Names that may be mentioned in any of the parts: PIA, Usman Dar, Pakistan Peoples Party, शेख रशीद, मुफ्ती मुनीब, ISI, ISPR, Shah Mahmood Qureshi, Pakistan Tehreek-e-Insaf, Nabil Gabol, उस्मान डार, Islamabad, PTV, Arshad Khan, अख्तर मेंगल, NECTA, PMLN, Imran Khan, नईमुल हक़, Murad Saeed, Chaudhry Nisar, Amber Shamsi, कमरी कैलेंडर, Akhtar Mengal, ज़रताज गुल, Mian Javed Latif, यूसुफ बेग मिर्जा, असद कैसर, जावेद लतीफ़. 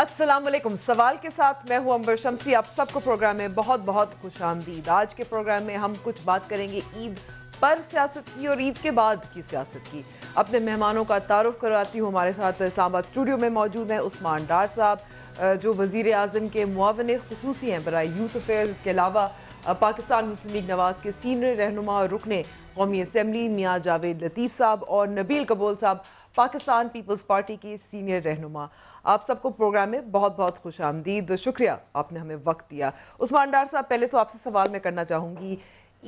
अस्सलामुअलैकुम। सवाल के साथ मैं हूं अंबर शमसी। आप सबको प्रोग्राम में बहुत बहुत खुश आमदीद। आज के प्रोग्राम में हम कुछ बात करेंगे ईद पर सियासत की और ईद के बाद की सियासत की। अपने मेहमानों का तारुफ करवाती हूँ। हमारे साथ इस्लामाबाद स्टूडियो में मौजूद हैं उस्मान डार साहब, जो वज़ीर आज़म के मुआविन ख़ुसूसी हैं बराए यूथ अफेयर्स। इसके अलावा पाकिस्तान मुस्लिम लीग नवाज़ के सीनियर रहनुमा और रुकने कौमी असम्बली मियाँ जावेद लतीफ़ साहब, और नबील गबोल साहब पाकिस्तान पीपल्स पार्टी की सीनियर रहनुमा। आप सबको प्रोग्राम में बहुत बहुत खुश आमदीद। शुक्रिया आपने हमें वक्त दिया। उस्मान डार साहब, पहले तो आपसे सवाल मैं करना चाहूँगी,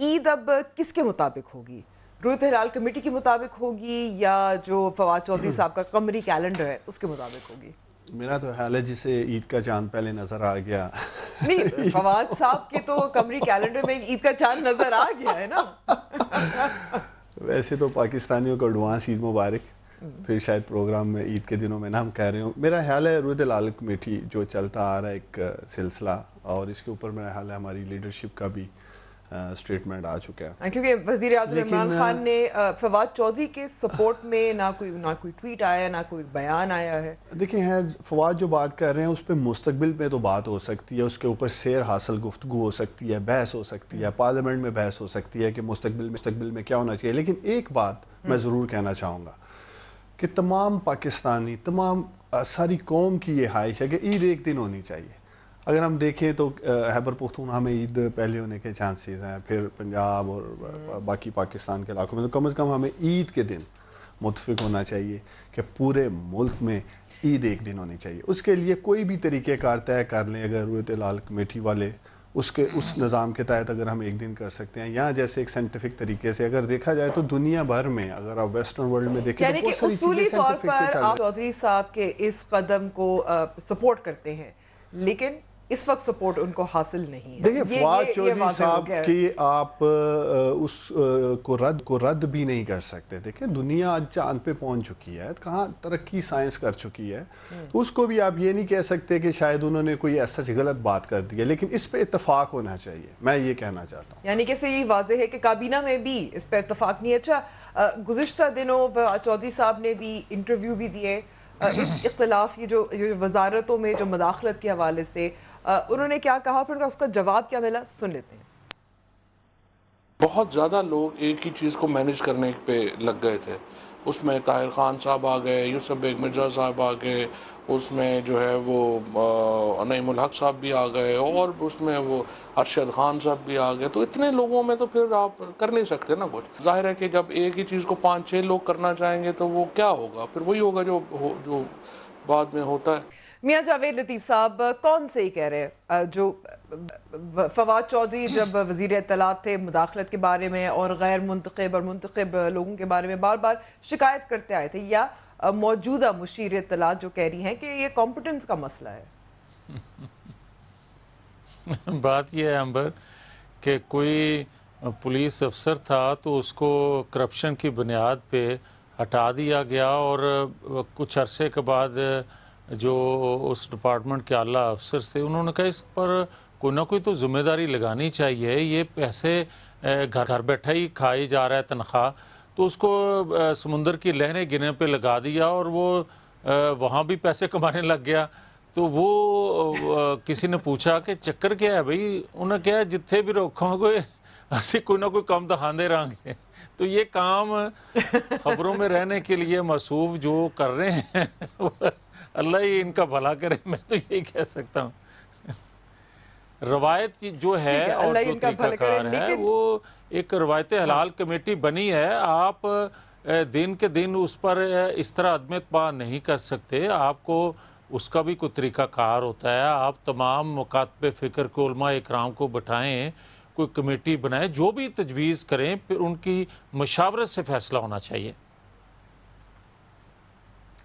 ईद अब किसके मुताबिक होगी? रुएत हिलाल कमेटी के मुताबिक होगी या जो फवाद चौधरी साहब का कमरी कैलेंडर है उसके मुताबिक होगी? मेरा तो ख्याल है जिसे ईद का चांद पहले नजर आ गया। नहीं, फवाद साहब के तो कमरी कैलेंडर में ईद का चांद नजर आ गया है ना। वैसे तो पाकिस्तानियों को एडवांस ईद मुबारक। फिर शायद प्रोग्राम में ईद के दिनों में ना हम कह रहे हो, मेरा ख्याल है रुएत-ए-हिलाल कमेटी जो चलता आ रहा है एक सिलसिला, और इसके ऊपर मेरा ख्याल है हमारी लीडरशिप का भी स्टेटमेंट आ चुका है। क्योंकि वज़ीर आज़म इमरान खान ने फवाद चौधरी के सपोर्ट में ना कोई ट्वीट आया, ना कोई बयान आया है। देखिए है, फवाद जो बात कर रहे हैं उस पर मुस्तकबिल पे तो बात हो सकती है, उसके ऊपर सैर हासिल गुफ्तगू हो सकती है, बहस हो सकती है, पार्लियामेंट में बहस हो सकती है कि मुस्तकबिल में क्या होना चाहिए। लेकिन एक बात मैं ज़रूर कहना चाहूँगा कि तमाम पाकिस्तानी, तमाम सारी कौम की ये ख्वाहिश है कि ईद एक दिन होनी चाहिए। अगर हम देखें तो हैबर पख्तूनख्वा में ईद पहले होने के चांसेस हैं, फिर पंजाब और बाकी पाकिस्तान के इलाकों में। तो कम से कम हमें ईद के दिन मुतफिक होना चाहिए कि पूरे मुल्क में ईद एक दिन होनी चाहिए। उसके लिए कोई भी तरीक़ेकार तय कर लें, अगर रुएत-ए-हिलाल कमेटी वाले उस निज़ाम के तहत अगर हम एक दिन कर सकते हैं, या जैसे एक साइंटिफिक तरीके से अगर देखा जाए तो दुनिया भर में, अगर आप वेस्टर्न वर्ल्ड में देखें यानी कि उसूली तौर पर आप चौधरी साहब के इस कदम को सपोर्ट करते हैं, लेकिन इस वक्त सपोर्ट उनको हासिल नहीं है। देखिए फवाद चौधरी साहब की आप उसको रद्द भी नहीं कर सकते। देखिए दुनिया आज चांद पे पहुंच चुकी है, कहाँ तरक्की साइंस कर चुकी है, तो उसको भी आप ये नहीं कह सकते कि शायद उन्होंने कोई ऐसा गलत बात कर दी है। लेकिन इस पे इत्तफाक होना चाहिए, मैं ये कहना चाहता हूँ। यानी कैसे ये वाजह है कि काबीना में भी इस पर इत्तफाक नहीं। अच्छा, गुज़िश्ता दिनों चौधरी साहब ने भी इंटरव्यू भी दिए इस इख्तिलाफ, ये जो वजारतों में जो मदाखलत के हवाले से उन्होंने क्या कहा, फिर उसका जवाब क्या मिला, सुन लेते हैं। बहुत ज़्यादा लोग एक ही चीज़ को मैनेज करने पे लग गए थे। उसमें ताहिर खान साहब आ गए, यूसुफ बेग मिर्जा साहब आ गए, उसमें जो है वो नईमुल हक साहब भी आ गए, और उसमें वो अरशद खान साहब भी आ गए। तो इतने लोगों में तो फिर आप कर नहीं सकते ना कुछ। जाहिर है कि जब एक ही चीज़ को 5-6 लोग करना चाहेंगे तो वो क्या होगा, फिर वही होगा जो बाद में होता है। मियां जावेद लतीफ़ साहब कौन से ही कह रहे हैं, जो फवाद चौधरी जब वज़ीर इत्तलात थे मुदाखलत के बारे में और गैर मुंतखब और मुंतखब लोगों के बारे में बार बार शिकायत करते आए थे, या मौजूदा मुशीर इत्तलात जो कह रही हैं कि ये कॉम्पिटेंस का मसला है? बात यह है अंबर कि कोई पुलिस अफसर था तो उसको करप्शन की बुनियाद पे हटा दिया गया, और कुछ अरसे के बाद जो उस डिपार्टमेंट के आला अफसर थे उन्होंने कहा इस पर कोई ना कोई तो ज़िम्मेदारी लगानी चाहिए, ये पैसे घर बैठे ही खाई जा रहा है तनख्वाह। तो उसको समुंदर की लहरें गिरने पे लगा दिया और वो वहाँ भी पैसे कमाने लग गया। तो वो किसी ने पूछा कि चक्कर क्या है भाई, उन्हें क्या है जिथे भी रोकोगे ऐसे कोई ना कोई काम दहांदे रहेंगे। तो ये काम खबरों में रहने के लिए मसूफ जो कर रहे हैं, अल्लाह ही इनका भला करे, मैं तो यही कह सकता हूँ। रवायत की जो है और जो तरीकाकार है, वो एक रवायत हिलाल कमेटी बनी है। आप दिन के दिन उस पर इस तरह अदम-ए-इतबाअ नहीं कर सकते, आपको उसका भी कोई तरीकाकार होता है। आप तमाम मुकातबे फ़िक्र को, उलमाए इकराम को बैठाएँ, कोई कमेटी बनाए, जो भी तजवीज़ करें फिर उनकी मशावरत से फैसला होना चाहिए।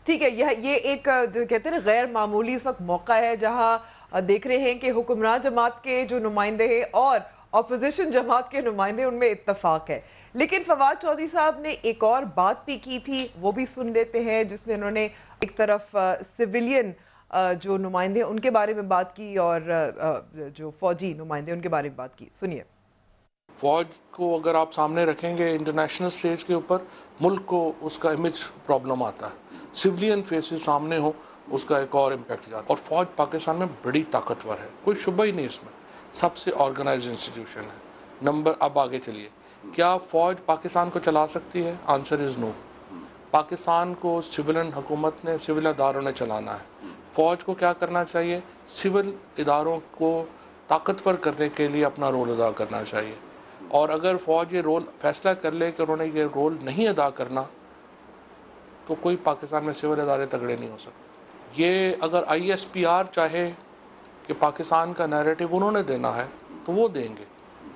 ठीक है, ये एक जो कहते हैं गैर मामूली इस वक्त मौका है, जहाँ देख रहे हैं कि हुक्मरान जमात के जो नुमाइंदे हैं और अपोजिशन जमात के नुमाइंदे, उनमें इत्तफाक है। लेकिन फवाद चौधरी साहब ने एक और बात भी की थी, वो भी सुन लेते हैं, जिसमें उन्होंने एक तरफ सिविलियन जो नुमाइंदे उनके बारे में बात की और जो फौजी नुमाइंदे उनके बारे में बात की। सुनिए। फौज को अगर आप सामने रखेंगे इंटरनेशनल स्टेज के ऊपर, मुल्क को उसका इमेज प्रॉब्लम आता है। सिविलियन फेसेस सामने हो, उसका एक और इम्पैक्ट जाता है। और फौज पाकिस्तान में बड़ी ताकतवर है, कोई शुबा ही नहीं इसमें, सबसे ऑर्गेनाइज्ड इंस्टीट्यूशन है। नंबर अब आगे चलिए, क्या फौज पाकिस्तान को चला सकती है? Answer is no. पाकिस्तान को सिविलन हुकूमत ने, सिविल अदारों ने चलाना है। फौज को क्या करना चाहिए? सिविल इदारों को ताकतवर करने के लिए अपना रोल अदा करना चाहिए। और अगर फौज ये रोल फैसला कर ले कि उन्होंने ये रोल नहीं अदा करना, तो कोई पाकिस्तान में सिविल अदारे तगड़े नहीं हो सकते। ये अगर ISPR चाहे कि पाकिस्तान का नैरेटिव उन्होंने देना है तो वो देंगे,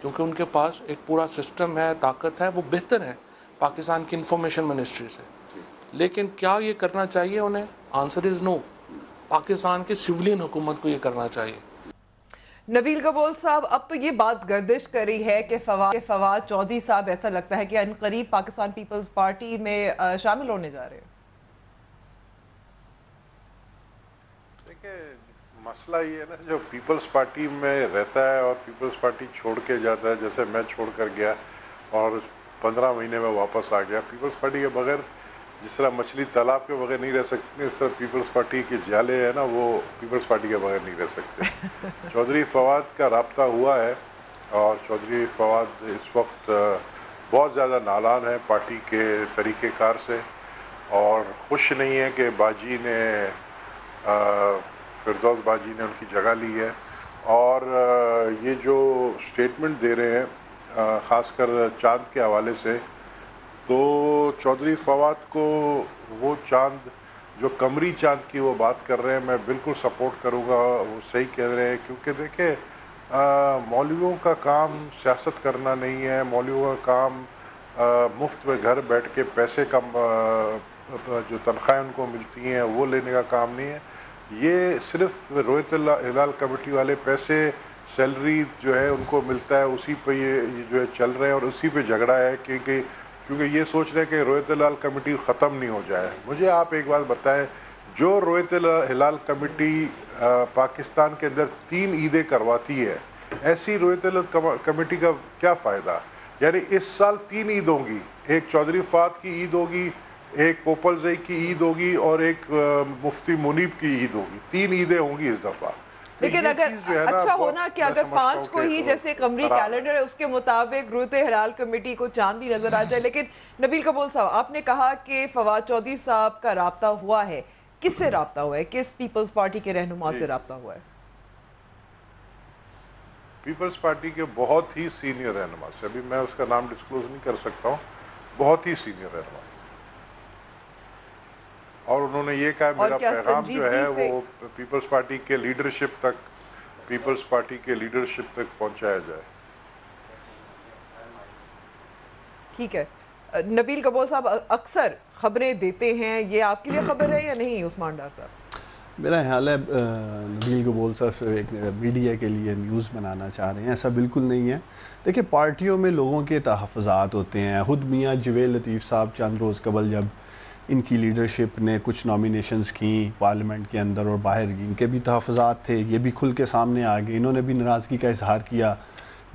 क्योंकि उनके पास एक पूरा सिस्टम है, ताकत है, वो बेहतर है पाकिस्तान की इंफॉर्मेशन मिनिस्ट्री से। लेकिन क्या ये करना चाहिए उन्हें? Answer is no. पाकिस्तान की सिविलियन हुकूमत को ये करना चाहिए। नबील गबोल साहब, अब तो ये बात गर्दिश करी है कि फवाद चौधरी साहब ऐसा लगता है कि अनकरीब पाकिस्तान पीपल्स पार्टी में शामिल होने जा रहे हैं। देखिए, मसला ये है ना, जो पीपल्स पार्टी में रहता है और पीपल्स पार्टी छोड़ के जाता है, जैसे मैं छोड़ कर गया और 15 महीने में वापस आ गया। पीपल्स पार्टी के बगैर, जिस तरह मछली तालाब के बगैर नहीं रह सकती, इस तरह पीपल्स पार्टी के जाले हैं ना, वो पीपल्स पार्टी के बगैर नहीं रह सकते। चौधरी फवाद का राब्ता हुआ है और चौधरी फवाद इस वक्त बहुत ज़्यादा नालान है पार्टी के तरीक़ेकार से और खुश नहीं है कि बाजी ने, फिरदौस बाजी ने उनकी जगह ली है। और ये जो स्टेटमेंट दे रहे हैं ख़ासकर चाँद के हवाले से, तो चौधरी फवाद को वो चांद, जो कमरी चांद की वो बात कर रहे हैं, मैं बिल्कुल सपोर्ट करूंगा। वो सही कह रहे हैं, क्योंकि देखिए, मौलवियों का काम सियासत करना नहीं है। मौलवियों का काम मुफ्त में घर बैठ के पैसे कम, जो तनख्वाहें उनको मिलती हैं वो लेने का काम नहीं है। ये सिर्फ रोयत-ए-हिलाल कमेटी वाले पैसे, सैलरी जो है उनको मिलता है, उसी पर ये जो है चल रहे हैं और उसी पर झगड़ा है, क्योंकि ये सोच रहे हैं कि रोयत-ए-हिलाल कमेटी ख़त्म नहीं हो जाए। मुझे आप एक बात बताएं, जो रोयत-ए-हिलाल कमेटी पाकिस्तान के अंदर 3 ईदें करवाती है, ऐसी रोयत-ए-हिलाल कमेटी का क्या फ़ायदा? यानी इस साल 3 ईद होंगी, एक चौधरी फवाद की ईद होगी, एक कोपलजई की ईद होगी और एक मुफ्ती मुनीब की ईद होगी। 3 ईदें होंगी इस दफ़ा। लेकिन अगर अच्छा होना कि अगर 5 को ही, जैसे कमरी कैलेंडर है उसके मुताबिक, रोयत-ए-हिलाल कमेटी को चांद भी नजर आ जाए। लेकिन नबील कबूल साहब, आपने कहा कि फवाद चौधरी साहब का राब्ता हुआ है, किससे राब्ता हुआ है? किस पीपल्स पार्टी के रहनुमा से राब्ता हुआ है? पीपल्स पार्टी के बहुत ही सीनियर रहनुमा से, अभी मैं उसका नाम डिस्क्लोज नहीं कर सकता हूँ, बहुत ही सीनियर रहनुमा। और उन्होंने ये कहा, मेरा पैगाम जो है वो पीपल्स पार्टी के लीडरशिप तक, पहुंचाया जाए। ठीक है। नबील कबूल साहब, अक्सर खबरें देते हैं, ये आपके लिए खबर है या नहीं? उस्मान डार साहब, मेरा ख्याल है नबील कबूल साहब एक मीडिया के लिए न्यूज़ बनाना चाह रहे हैं, ऐसा बिल्कुल नहीं है। देखिए, पार्टियों में लोगों के तहफ़्फ़ुज़ात होते हैं। ख़ुद मियाँ जावेद लतीफ़ साहब चंद रोज़ कबल, जब इनकी लीडरशिप ने कुछ नॉमिनेशंस की पार्लियामेंट के अंदर और बाहर की, इनके भी तहफ़्फ़ुज़ात थे, ये भी खुल के सामने आ गए, इन्होंने भी नाराज़गी का इजहार किया।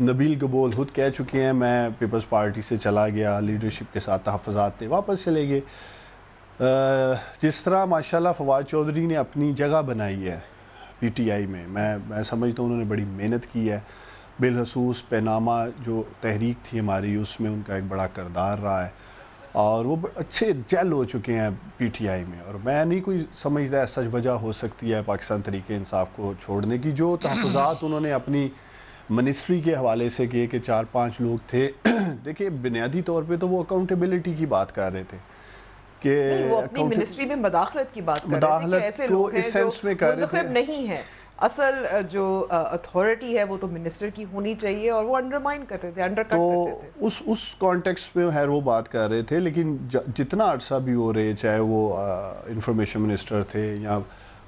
नबील गबोल खुद कह चुके हैं, मैं पीपल्स पार्टी से चला गया, लीडरशिप के साथ तहफ़्फ़ुज़ात थे, वापस चले गए। जिस तरह माशाल्लाह फवाद चौधरी ने अपनी जगह बनाई है PTI में, मैं समझता हूँ उन्होंने बड़ी मेहनत की है। बिलखसूस पैनामा जो तहरीक थी हमारी, उसमें उनका एक बड़ा किरदार रहा है और वो अच्छे जेल हो चुके हैं PTI में। और मैं नहीं कोई समझता ऐसा वजह हो सकती है पाकिस्तान तहरीक इंसाफ को छोड़ने की। जो तहफ़्फ़ुज़ात उन्होंने अपनी मिनिस्ट्री के हवाले से किए कि 4-5 लोग थे, देखिए बुनियादी तौर पे तो वो अकाउंटेबिलिटी की बात कर रहे थे कि वो अपनी मिनिस्ट्री में मदाखलत की बात कर रहे थे, ऐसे लोग इस सेंस में कर रहे थे नहीं है। असल जो अथॉरिटी है वो तो मिनिस्टर की होनी चाहिए और वो अंडरमाइन करते थे, अंडरकट करते थे। उस कॉन्टेक्स्ट में है वो बात कर रहे थे। लेकिन जितना अरसा भी हो रहे, चाहे वो इंफॉर्मेशन मिनिस्टर थे या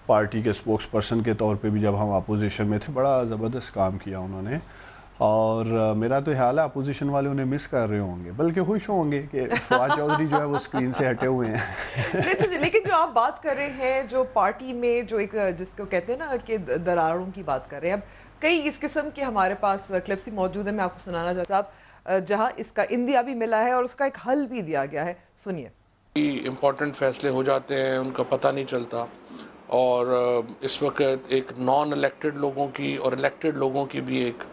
पार्टी के स्पोक्स पर्सन के तौर पे भी जब हम अपोजिशन में थे, बड़ा ज़बरदस्त काम किया उन्होंने। और मेरा तो ख्याल है अपोजिशन वाले उन्हें मिस कर रहे होंगे, बल्कि खुश होंगे कि फवाद चौधरी जो है वो स्क्रीन से हटे हुए हैं। लेकिन जो आप बात कर रहे हैं, जो पार्टी में जो एक जिसको कहते हैं ना कि दरारों की बात कर रहे हैं, अब कई इस किस्म के हमारे पास क्लिप्स ही मौजूद है, मैं आपको सुनाना चाहता हूं जहां इसका इंदिया भी मिला है और उसका एक हल भी दिया गया है, सुनिए। इम्पोर्टेंट फैसले हो जाते हैं, उनका पता नहीं चलता, और इस वक्त एक नॉन इलेक्टेड लोगों की और इलेक्टेड लोगों की भी एक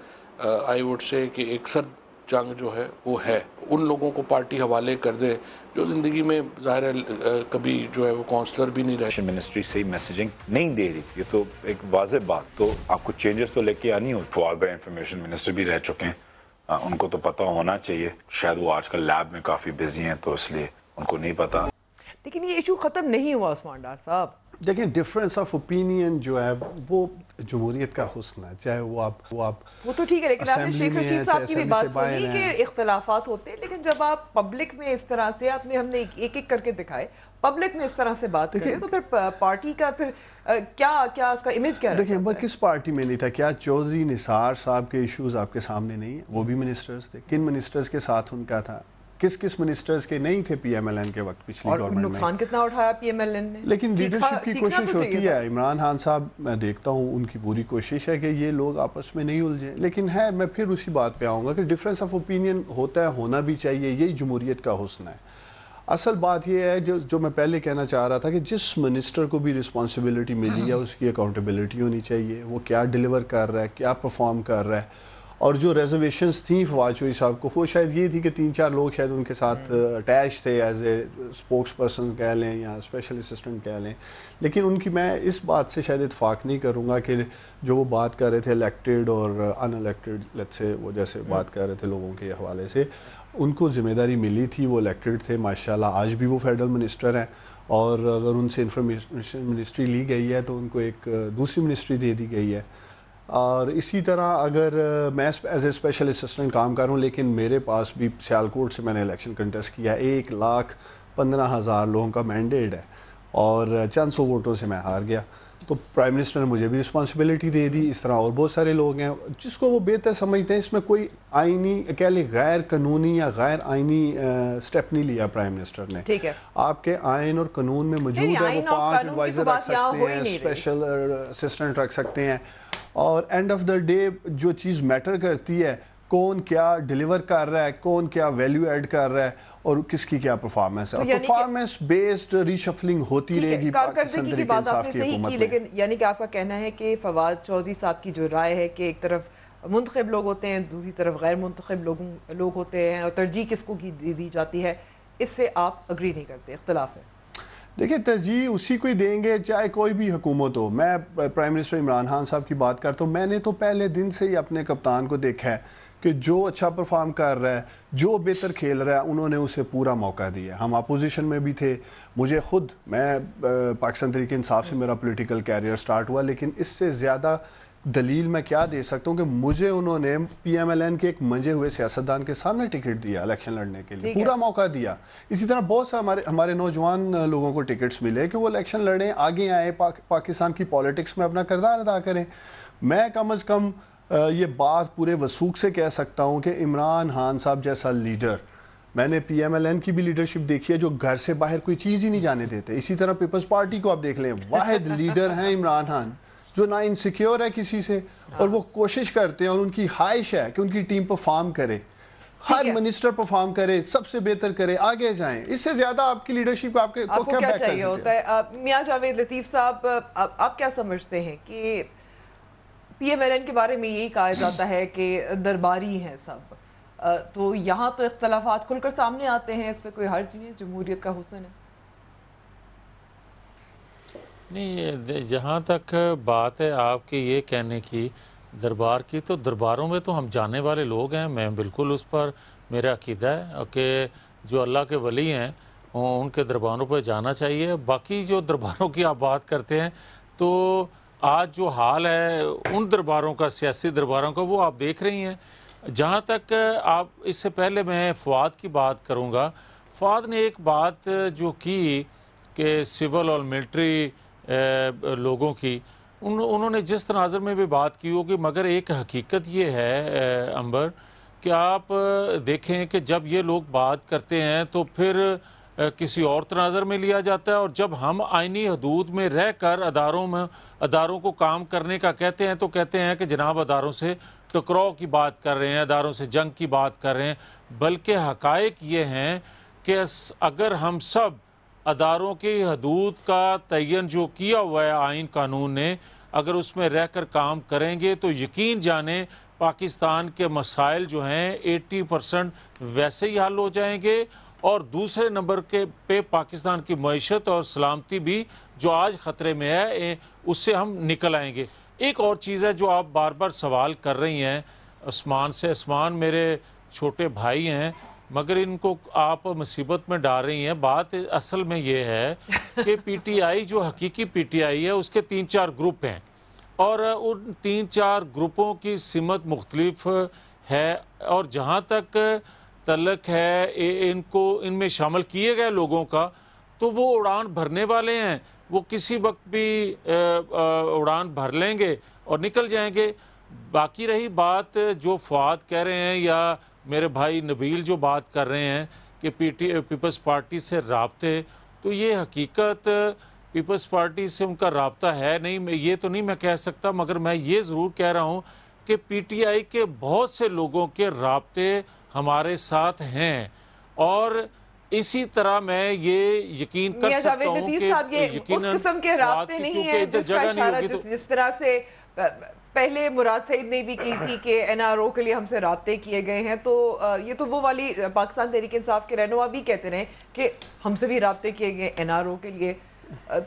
आई वुड से कि एक सर्द जंग जो है वो है। उन लोगों को पार्टी हवाले कर दे जो ज़िंदगी में ज़ाहिर कभी जो है वो काउंसलर भी नहीं रहे। मिनिस्ट्री सही मैसेजिंग नहीं दे रही थी, ये तो एक वाज़े बात, तो आपको चेंजेस तो लेके आनी हो। फवाद भाई इंफॉर्मेशन मिनिस्टर भी रह चुके हैं, उनको तो पता होना चाहिए, शायद वो आजकल लैब में काफ़ी बिजी हैं तो इसलिए उनको नहीं पता। लेकिन ये इशू ख़त्म नहीं हुआ उस्मान डार साहब। देखिए डिफरेंस ऑफ ओपिनियन जो है वो जमहूरियत का हुस्न है, चाहे वो तो ठीक है, लेकिन आपने शेख रशीद साहब की भी बात सुनी कि इख्तलाफात होते हैं, लेकिन जब आप पब्लिक में इस तरह से आपने हमने एक एक करके दिखाए, पब्लिक में इस तरह से बात करें तो फिर पार्टी का फिर क्या क्या उसका इमेज क्या है? देखिए अंबर किस पार्टी में नहीं था, क्या चौधरी निसार साहब के इशूज़ आपके सामने नहीं है? वो भी मिनिस्टर्स थे, किन मिनिस्टर्स के साथ उनका था, किस किस मिनिस्टर्स के नहीं थे पीएमएलएन के वक्त पिछली गवर्नमेंट में, नुकसान कितना उठाया पीएमएलएन ने। लेकिन लीडरशिप की कोशिश होती है, इमरान खान साहब मैं देखता हूँ उनकी पूरी कोशिश है कि ये लोग आपस में नहीं उलझे, लेकिन है मैं फिर उसी बात पे आऊँगा कि डिफरेंस ऑफ ओपिनियन होता है, होना भी चाहिए, यही जमहूरियत का हुस्न है। असल बात यह है जो मैं पहले कहना चाह रहा था कि जिस मिनिस्टर को भी रिस्पॉन्सिबिलिटी मिली है उसकी अकाउंटेबिलिटी होनी चाहिए, वो क्या डिलीवर कर रहा है, क्या परफॉर्म कर रहा है। और जो रिजर्वेशंस थी फवाद चौधरी साहब को वो शायद ये थी कि 3-4 लोग शायद उनके साथ अटैच थे, एज ए स्पोक्स पर्सन कह लें या स्पेशल असिस्टेंट कह लें, लेकिन उनकी मैं इस बात से शायद इतफाक़ नहीं करूँगा कि जो वो बात कर रहे थे इलेक्टेड और अनइलेक्टेड लेट्स से वो जैसे बात कर रहे थे लोगों के हवाले से, उनको जिम्मेदारी मिली थी, वो इलेक्टेड थे माशाल्लाह, आज भी वो फेडरल मिनिस्टर हैं, और अगर उनसे इंफॉर्मेशन मिनिस्ट्री ली गई है तो उनको एक दूसरी मिनिस्ट्री दे दी गई है। और इसी तरह अगर मैं एज ए स्पेशल असिस्टेंट काम कर रहा हूँ, लेकिन मेरे पास भी सियालकोट से मैंने इलेक्शन कंटेस्ट किया, 1,15,000 लोगों का मैंडेट है और 400 वोटों से मैं हार गया, तो प्राइम मिनिस्टर ने मुझे भी रिस्पॉन्सिबिलिटी दे दी। इस तरह और बहुत सारे लोग हैं जिसको वो बेहतर समझते हैं, इसमें कोई आइनी कह लें गैर कानूनी या गैर आइनी स्टेप नहीं लिया प्राइम मिनिस्टर ने, ठीक है आपके आइन और कानून में मौजूद है, वो 5 एडवाइज़र रख सकते हैं, स्पेशल असिस्टेंट रख सकते हैं, और एंड ऑफ द डे जो चीज़ मैटर करती है कौन क्या डिलीवर कर रहा है, कौन क्या वैल्यू ऐड कर रहा है और किसकी क्या परफॉर्मेंस है, और परफॉर्मेंस बेस्ड रीशफलिंग होती रहेगी पाकिस्तान तहरीक-ए-इंसाफ की हुकूमत में। लेकिन यानी कि आपका कहना है कि फवाद चौधरी साहब की जो राय है कि एक तरफ मुंतखब लोग होते हैं, दूसरी तरफ गैर मुंतखब लोग होते हैं और तरजीह किसको दी जाती है, इससे आप अग्री नहीं करते, इख्तिलाफ है? देखिए तरजीह उसी को ही देंगे चाहे कोई भी हुकूमत हो। मैं प्राइम मिनिस्टर इमरान खान साहब की बात करता हूँ, मैंने तो पहले दिन से ही अपने कप्तान को देखा है कि जो अच्छा परफॉर्म कर रहा है, जो बेहतर खेल रहा है, उन्होंने उसे पूरा मौका दिया। हम अपोजिशन में भी थे, मुझे खुद मैं पाकिस्तान तहरीक-ए- इंसाफ से मेरा पोलिटिकल कैरियर स्टार्ट हुआ, लेकिन इससे ज़्यादा दलील मैं क्या दे सकता हूँ कि मुझे उन्होंने पीएमएलएन के एक मंजे हुए सियासतदान के सामने टिकट दिया, इलेक्शन लड़ने के लिए पूरा मौका दिया। इसी तरह बहुत से हमारे नौजवान लोगों को टिकट्स मिले कि वो इलेक्शन लड़ें, आगे आए, पाकिस्तान की पॉलिटिक्स में अपना किरदार अदा करें। मैं कम अज़ कम ये बात पूरे वसूख से कह सकता हूँ कि इमरान खान साहब जैसा लीडर, मैंने पीएमएलएन की भी लीडरशिप देखी है जो घर से बाहर कोई चीज़ ही नहीं जाने देते। इसी तरह पीपल्स पार्टी को आप देख लें, वाहिद लीडर हैं इमरान खान जो ना इनसिक्योर है किसी से, और वो कोशिश करते हैं और उनकी ख्वाहिश है कि उनकी टीम परफॉर्म करे, हर मिनिस्टर परफॉर्म करे, सबसे बेहतर करे, आगे जाएं। इससे ज्यादा आपकी लीडरशिप आपके को क्या चाहिए होता है? मियां जावेद लतीफ़ साहब, आप क्या समझते हैं कि पीएमएलएन के बारे में यही कहा जाता है कि दरबारी हैं सब, तो यहाँ तो इख्तलाफात खुलकर सामने आते हैं, इसमें कोई हर्ज नहीं है, जमहूरियत का हुस्न है? नहीं, जहाँ तक बात है आपके ये कहने की दरबार की, तो दरबारों में तो हम जाने वाले लोग हैं, मैं बिल्कुल उस पर मेरा अकीदा है कि जो अल्लाह के वली हैं उनके दरबारों पर जाना चाहिए। बाकी जो दरबारों की आप बात करते हैं तो आज जो हाल है उन दरबारों का, सियासी दरबारों का, वो आप देख रही हैं। जहाँ तक आप, इससे पहले मैं फवाद की बात करूँगा, फवाद ने एक बात जो की कि सिविल और मिलिट्री लोगों की, उन्होंने जिस तनाज़ुर में भी बात की होगी, मगर एक हकीकत ये है अंबर कि आप देखें कि जब ये लोग बात करते हैं तो फिर किसी और तनाज़ुर में लिया जाता है, और जब हम आइनी हदूद में रह कर अदारों को काम करने का कहते हैं तो कहते हैं कि जनाब अदारों से टकराव की बात कर रहे हैं, अदारों से जंग की बात कर रहे हैं। बल्कि हक़ाइक़ ये हैं कि अगर हम सब अदारों की हदूद का तयन जो किया हुआ है आइन कानून ने, अगर उसमें रह कर काम करेंगे तो यकीन जाने पाकिस्तान के मसाइल जो हैं 80% वैसे ही हल हो जाएंगे, और दूसरे नंबर के पे पाकिस्तान की मईशत और सलामती भी जो आज ख़तरे में है उससे हम निकल आएंगे। एक और चीज़ है जो आप बार बार सवाल कर रही हैं आसमान से, आसमान मेरे छोटे भाई हैं मगर इनको आप मुसीबत में डाल रही हैं। बात असल में ये है कि पीटीआई जो हकीकी पीटीआई है उसके 3-4 ग्रुप हैं, और उन 3-4 ग्रुपों की सिमत मुख्तलिफ है, और जहाँ तक तलक है इनको इनमें शामिल किए गए लोगों का, तो वो उड़ान भरने वाले हैं, वो किसी वक्त भी उड़ान भर लेंगे और निकल जाएंगे। बाकी रही बात जो फवाद कह रहे हैं या मेरे भाई नबील जो बात कर रहे हैं कि पीपल्स पार्टी से राबते, तो ये हकीकत पीपल्स पार्टी से उनका राबता है नहीं, ये तो नहीं मैं कह सकता, मगर मैं ये ज़रूर कह रहा हूँ कि पीटीआई के बहुत से लोगों के राबते हमारे साथ हैं, और इसी तरह मैं ये यकीन कर सकता हूं कि उस किस्म के रास्ते नहीं है जिस तरह से पहले मुराद सईद ने भी की थी कि NRO के लिए हमसे रास्ते किए गए हैं। तो ये तो वो वाली पाकिस्तान तहरीक इंसाफ के रहनुमा भी कहते रहे कि हमसे भी रास्ते किए गए NRO के लिए,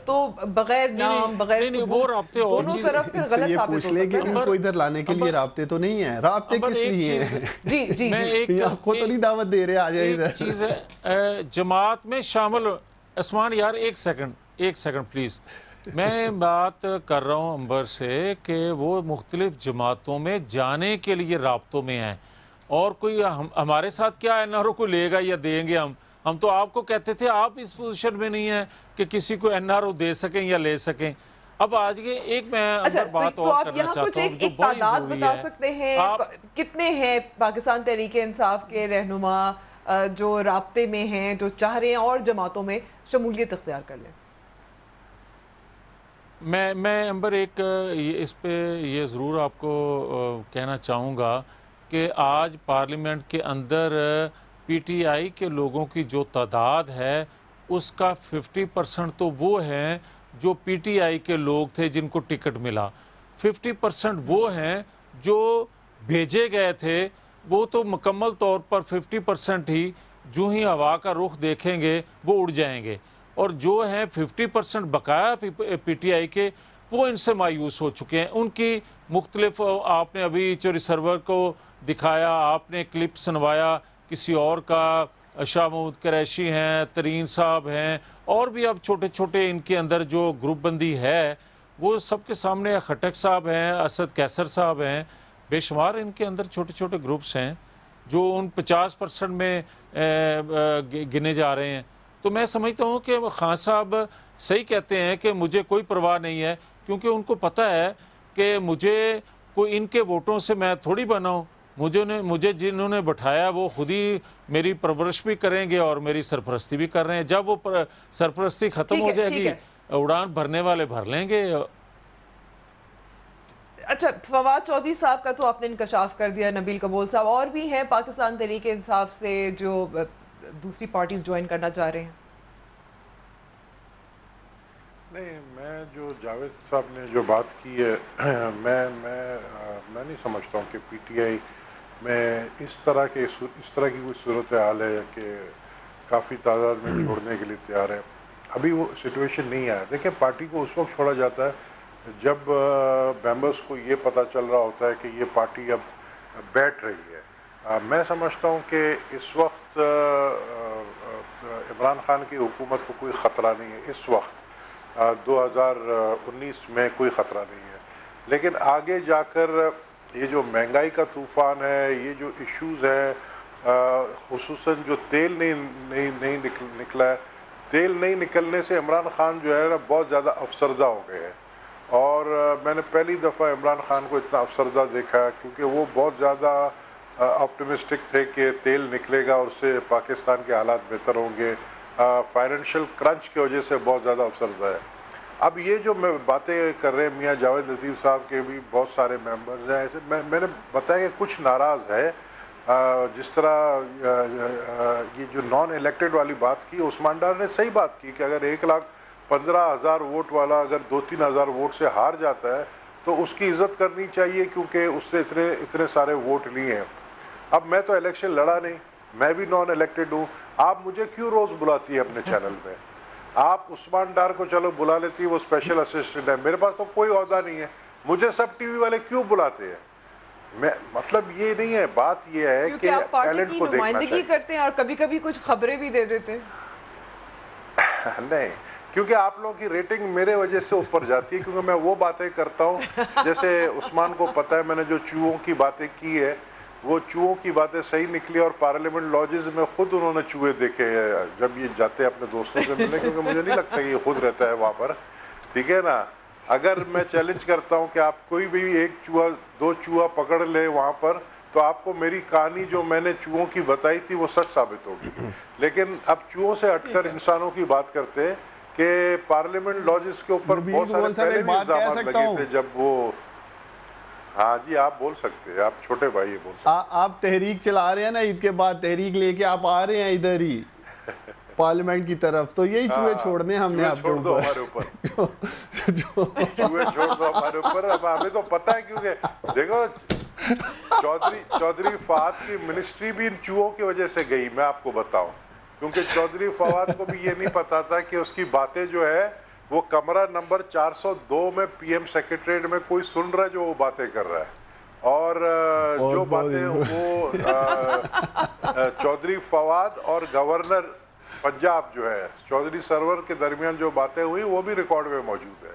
तो बगैर नाम बगैर वो रास्ते दोनों तरफ फिर गलत साबित हो सकते हैं। उनको इधर लाने के लिए रास्ते तो नहीं है, रास्ते किस लिए हैं? जी जी जी, आपको तो नहीं दावत दे रहे आ जाए इधर। चीज़ है जमात में शामिल आसमान यार, एक सेकंड प्लीज़, मैं बात कर रहा हूँ अंबर से कि वो मुख्तलिफ जमातों में जाने के लिए राब्तों में हैं, और कोई हमारे साथ क्या NRO को लेगा या देंगे हम तो आपको कहते थे आप इस पोजीशन में नहीं हैं कि किसी को NRO दे सकें या ले सकें। अब आज ये एक मैं अच्छा, बात तो और करना चाहता हूं, एक तादाद बता सकते हैं कितने हैं पाकिस्तान तहरीके इंसाफ के रहनुमा जो राब्ते में हैं, जो चाह रहे हैं और जमातों में शमूलियत अख्तियार कर लें? मैं अंबर एक इस पे ये ज़रूर आपको कहना चाहूँगा कि आज पार्लियामेंट के अंदर पीटीआई के लोगों की जो तादाद है उसका 50% तो वो हैं जो पीटीआई के लोग थे जिनको टिकट मिला, 50% वो हैं जो भेजे गए थे, वो तो मुकम्मल तौर पर 50% ही जो ही हवा का रुख देखेंगे वो उड़ जाएंगे, और जो हैं 50% बकाया पीटीआई के वो इनसे मायूस हो चुके हैं। उनकी मुख्तलिफ आपने अभी चौधरी सरवर को दिखाया, आपने क्लिप सुनवाया किसी और का, शाह महमूद कुरैशी हैं, तरीन साहब हैं, और भी अब छोटे छोटे इनके अंदर जो ग्रुप बंदी है वो सबके सामने खटक साहब हैं, असद कैसर साहब हैं, बेशुमार इनके अंदर छोटे छोटे ग्रुप्स हैं जो उन 50% में गिने जा रहे हैं। तो मैं समझता हूँ कि खान साहब सही कहते हैं कि मुझे कोई परवाह नहीं है, क्योंकि उनको पता है कि मुझे कोई इनके वोटों से मैं थोड़ी बना हूँ, मुझे जिन्होंने बैठाया वो खुद ही मेरी परवरिश भी करेंगे और मेरी सरपरस्ती भी कर रहे हैं। जब वो सरपरस्ती ख़त्म हो जाएगी उड़ान भरने वाले भर लेंगे। अच्छा, फवाद चौधरी साहब का तो आपने इंकशाफ कर दिया, नबील कबोल साहब, और भी हैं पाकिस्तान तहरीके इंसाफ से जो दूसरी पार्टीज ज्वाइन करना चाह रहे हैं? नहीं, मैं जो जावेद साहब ने जो बात की है मैं नहीं समझता हूँ कि PTI में इस तरह की कुछ सूरत हाल है कि काफ़ी तादाद में छोड़ने के लिए तैयार है। अभी वो सिचुएशन नहीं आया। देखिए, पार्टी को उस वक्त छोड़ा जाता है जब मेंबर्स को ये पता चल रहा होता है कि ये पार्टी अब बैठ रही है। मैं समझता हूँ कि इस वक्त इमरान खान की हुकूमत को कोई ख़तरा नहीं है, इस वक्त 2019 में कोई ख़तरा नहीं है, लेकिन आगे जाकर ये जो महंगाई का तूफ़ान है, ये जो इश्यूज़ है, खुसूसन जो तेल नहीं निकला है, तेल नहीं निकलने से इमरान खान जो है ना बहुत ज़्यादा अफसरदा हो गए हैं। और मैंने पहली दफ़ा इमरान खान को इतना अफसरदा देखा, क्योंकि वो बहुत ज़्यादा ऑप्टिमिस्टिक थे कि तेल निकलेगा और उससे पाकिस्तान के हालात बेहतर होंगे। फाइनेंशियल क्रंच की वजह से बहुत ज़्यादा अफसरदा है। अब ये जो मैं बातें कर रहे हैं, मियाँ जावेद लतीफ़ साहब के भी बहुत सारे मेंबर्स हैं, ऐसे मैंने बताया कि कुछ नाराज़ है। जिस तरह ये जो नॉन इलेक्टेड वाली बात की, उस्मान डार ने सही बात की कि अगर 1,15,000 वोट वाला अगर 2-3 हज़ार वोट से हार जाता है तो उसकी इज्जत करनी चाहिए, क्योंकि उससे इतने सारे वोट लिए हैं। अब मैं तो इलेक्शन लड़ा नहीं, मैं भी नॉन इलेक्टेड हूँ, आप मुझे क्यों रोज़ बुलाती है अपने चैनल में? आप उस्मान डार को चलो बुला लेती, वो स्पेशल असिस्टेंट है, मेरे पास तो कोई औहदा नहीं है, मुझे सब टीवी वाले क्यों बुलाते हैं? मैं मतलब ये नहीं है, बात ये है कि टैलेंट को नुमाइंदगी करते हैं और कभी कभी कुछ खबरें भी दे देते हैं। नहीं, क्योंकि आप लोगों की रेटिंग मेरे वजह से ऊपर जाती है, क्योंकि मैं वो बातें करता हूँ। जैसे उस्मान को पता है मैंने जो चूहों की बातें की है, वो चूहों की बातें सही निकली और पार्लियामेंट लॉजेस में खुद उन्होंने चूहे देखे हैं जब ये जाते हैं अपने दोस्तों से मिलने, क्योंकि मुझे नहीं लगता कि ये खुद रहता है वहाँ पर, ठीक है ना। अगर मैं चैलेंज करता हूँ कि आप कोई भी एक चूहा 2 चूहा पकड़ ले वहाँ पर, तो आपको मेरी कहानी जो मैंने चूहों की बताई थी वो सच साबित होगी। लेकिन अब चूहों से हटकर इंसानों की बात करते हैं कि पार्लियामेंट लॉजेस के ऊपर बहुत सारे इल्जाम लगे थे जब वो, हाँ जी आप बोल सकते हैं, आप छोटे भाई बोल सकते हैं। आप तहरीक चला रहे हैं ना ईद के बाद, तहरीक लेके आप आ रहे हैं इधर ही पार्लियामेंट की तरफ, तो यही चूहे छोड़ने हमने आपके ऊपर। अब हमें तो पता है, क्योंकि देखो चौधरी फवाद की मिनिस्ट्री भी इन चूहों की वजह से गई, मैं आपको बताऊं, क्योंकि चौधरी फवाद को भी ये नहीं पता था कि उसकी बातें जो है वो कमरा नंबर 402 में पीएम सेक्रेटरीट में कोई सुन रहा है जो वो बातें कर रहा है। और जो बातें वो चौधरी फवाद और गवर्नर पंजाब जो है चौधरी सरवर के दरमियान जो बातें हुई वो भी रिकॉर्ड में मौजूद है।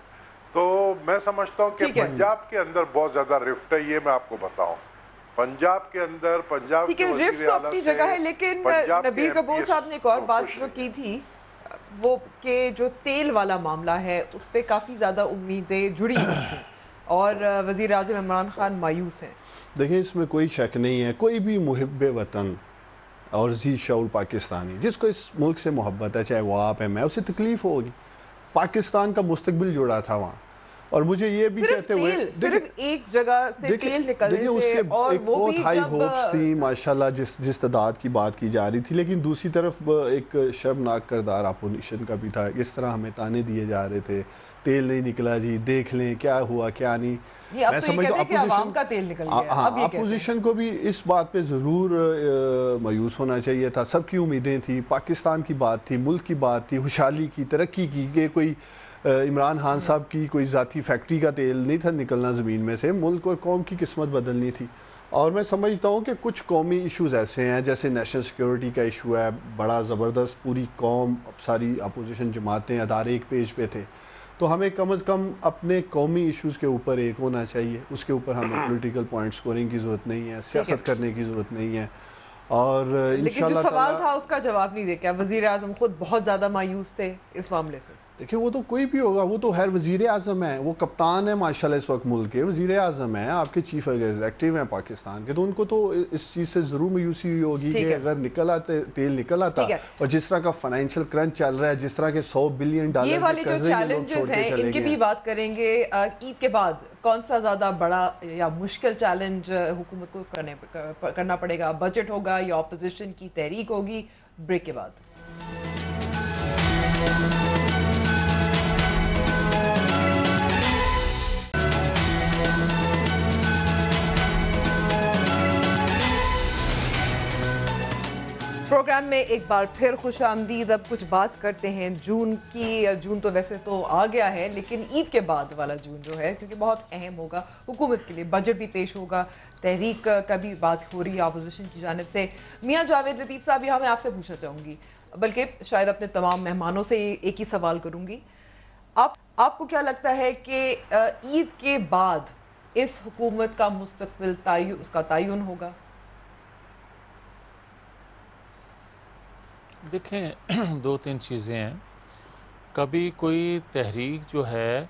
तो मैं समझता हूँ कि पंजाब के अंदर बहुत ज्यादा रिफ्ट है, ये मैं आपको बताऊँ। पंजाब के अंदर पंजाब के रिफ्ट अपनी जगह है, लेकिन नबील कपूर साहब ने एक और बात जो की थी वो के जो तेल वाला मामला है उस पर काफी ज्यादा उम्मीदें जुड़ी और वजीर आज़म इमरान खान मायूस हैं। देखिए इसमें कोई शक नहीं है, कोई भी मुहिब्बे वतन और जी शौल पाकिस्तानी जिसको इस मुल्क से मोहब्बत है, चाहे वो आप है मैं, उसे तकलीफ़ होगी। पाकिस्तान का मुस्तकबिल जुड़ा था वहाँ, और मुझे ये भी कहते हुए सिर्फ एक जगह से तेल निकलने से, और वो भी हाई होप्स थी माशाल्लाह जिस तादाद की बात की जा रही थी, लेकिन दूसरी तरफ एक शर्मनाक करदार अपोजिशन का भी था। इस तरह हमें ताने दिए जा रहे थे, तेल नहीं निकला जी, देख लें क्या हुआ क्या नहीं। मैं समझता हूँ अपोजिशन का तेल निकल गया। हाँ, अपोजिशन को भी इस बात पे ज़रूर मायूस होना चाहिए था। सबकी उम्मीदें थी, पाकिस्तान की बात थी, मुल्क की बात थी, खुशहाली की, तरक्की की, ये कोई इमरान खान साहब की कोई ज़ाती फैक्ट्री का तेल नहीं था निकलना ज़मीन में से। मुल्क और कौम की किस्मत बदलनी थी, और मैं समझता हूँ कि कुछ कौमी इश्यूज़ ऐसे हैं जैसे नेशनल सिक्योरिटी का इशू है बड़ा ज़बरदस्त, पूरी कौम सारी अपोजिशन जमातें अदारे एक पेज पे थे, तो हमें कम से कम अपने कौमी इश्यूज़ के ऊपर एक होना चाहिए। उसके ऊपर हमें पॉलिटिकल पॉइंट्स स्कोरिंग की ज़रूरत नहीं है, सियासत करने की ज़रूरत नहीं है। और लेकिन जो सवाल था उसका जवाब नहीं देखा, वज़ीर आज़म खुद बहुत ज़्यादा मायूस थे इस मामले से। देखिए वो तो कोई भी होगा, वो तो हर वज़ीर आज़म है, वो कप्तान है माशाल्लाह इस वक्त मुल्क के, वज़ीर आज़म है, आपके चीफ एग्जीक्यूटिव हैं पाकिस्तान के, तो उनको तो इस चीज़ से ज़रूर मायूसी हुई होगी कि अगर तेल निकल आता और जिस तरह का फाइनेंशियल क्रंच चल रहा है, जिस तरह के $100 बिलियन ये वाले जो चैलेंजेस हैं इनकी भी बात करेंगे ईद के बाद। कौन सा ज़्यादा बड़ा या मुश्किल चैलेंज हुकूमत को करना पड़ेगा, बजट होगा या अपोजिशन की तहरीक होगी? ब्रेक के बाद। प्रोग्राम में एक बार फिर खुश आमदीद। अब कुछ बात करते हैं जून की। जून तो वैसे तो आ गया है, लेकिन ईद के बाद वाला जून जो है क्योंकि बहुत अहम होगा हुकूमत के लिए, बजट भी पेश होगा, तहरीक का भी बात हो रही है अपोजिशन की जानब से। मियां जावेद लतीफ़ साहब, यहाँ मैं आपसे पूछना चाहूँगी, बल्कि शायद अपने तमाम मेहमानों से एक ही सवाल करूँगी, आपको क्या लगता है कि ईद के बाद इस हुकूमत का मुस्तकबिल उसका तयन होगा? देखें 2-3 चीज़ें हैं। कभी कोई तहरीक जो है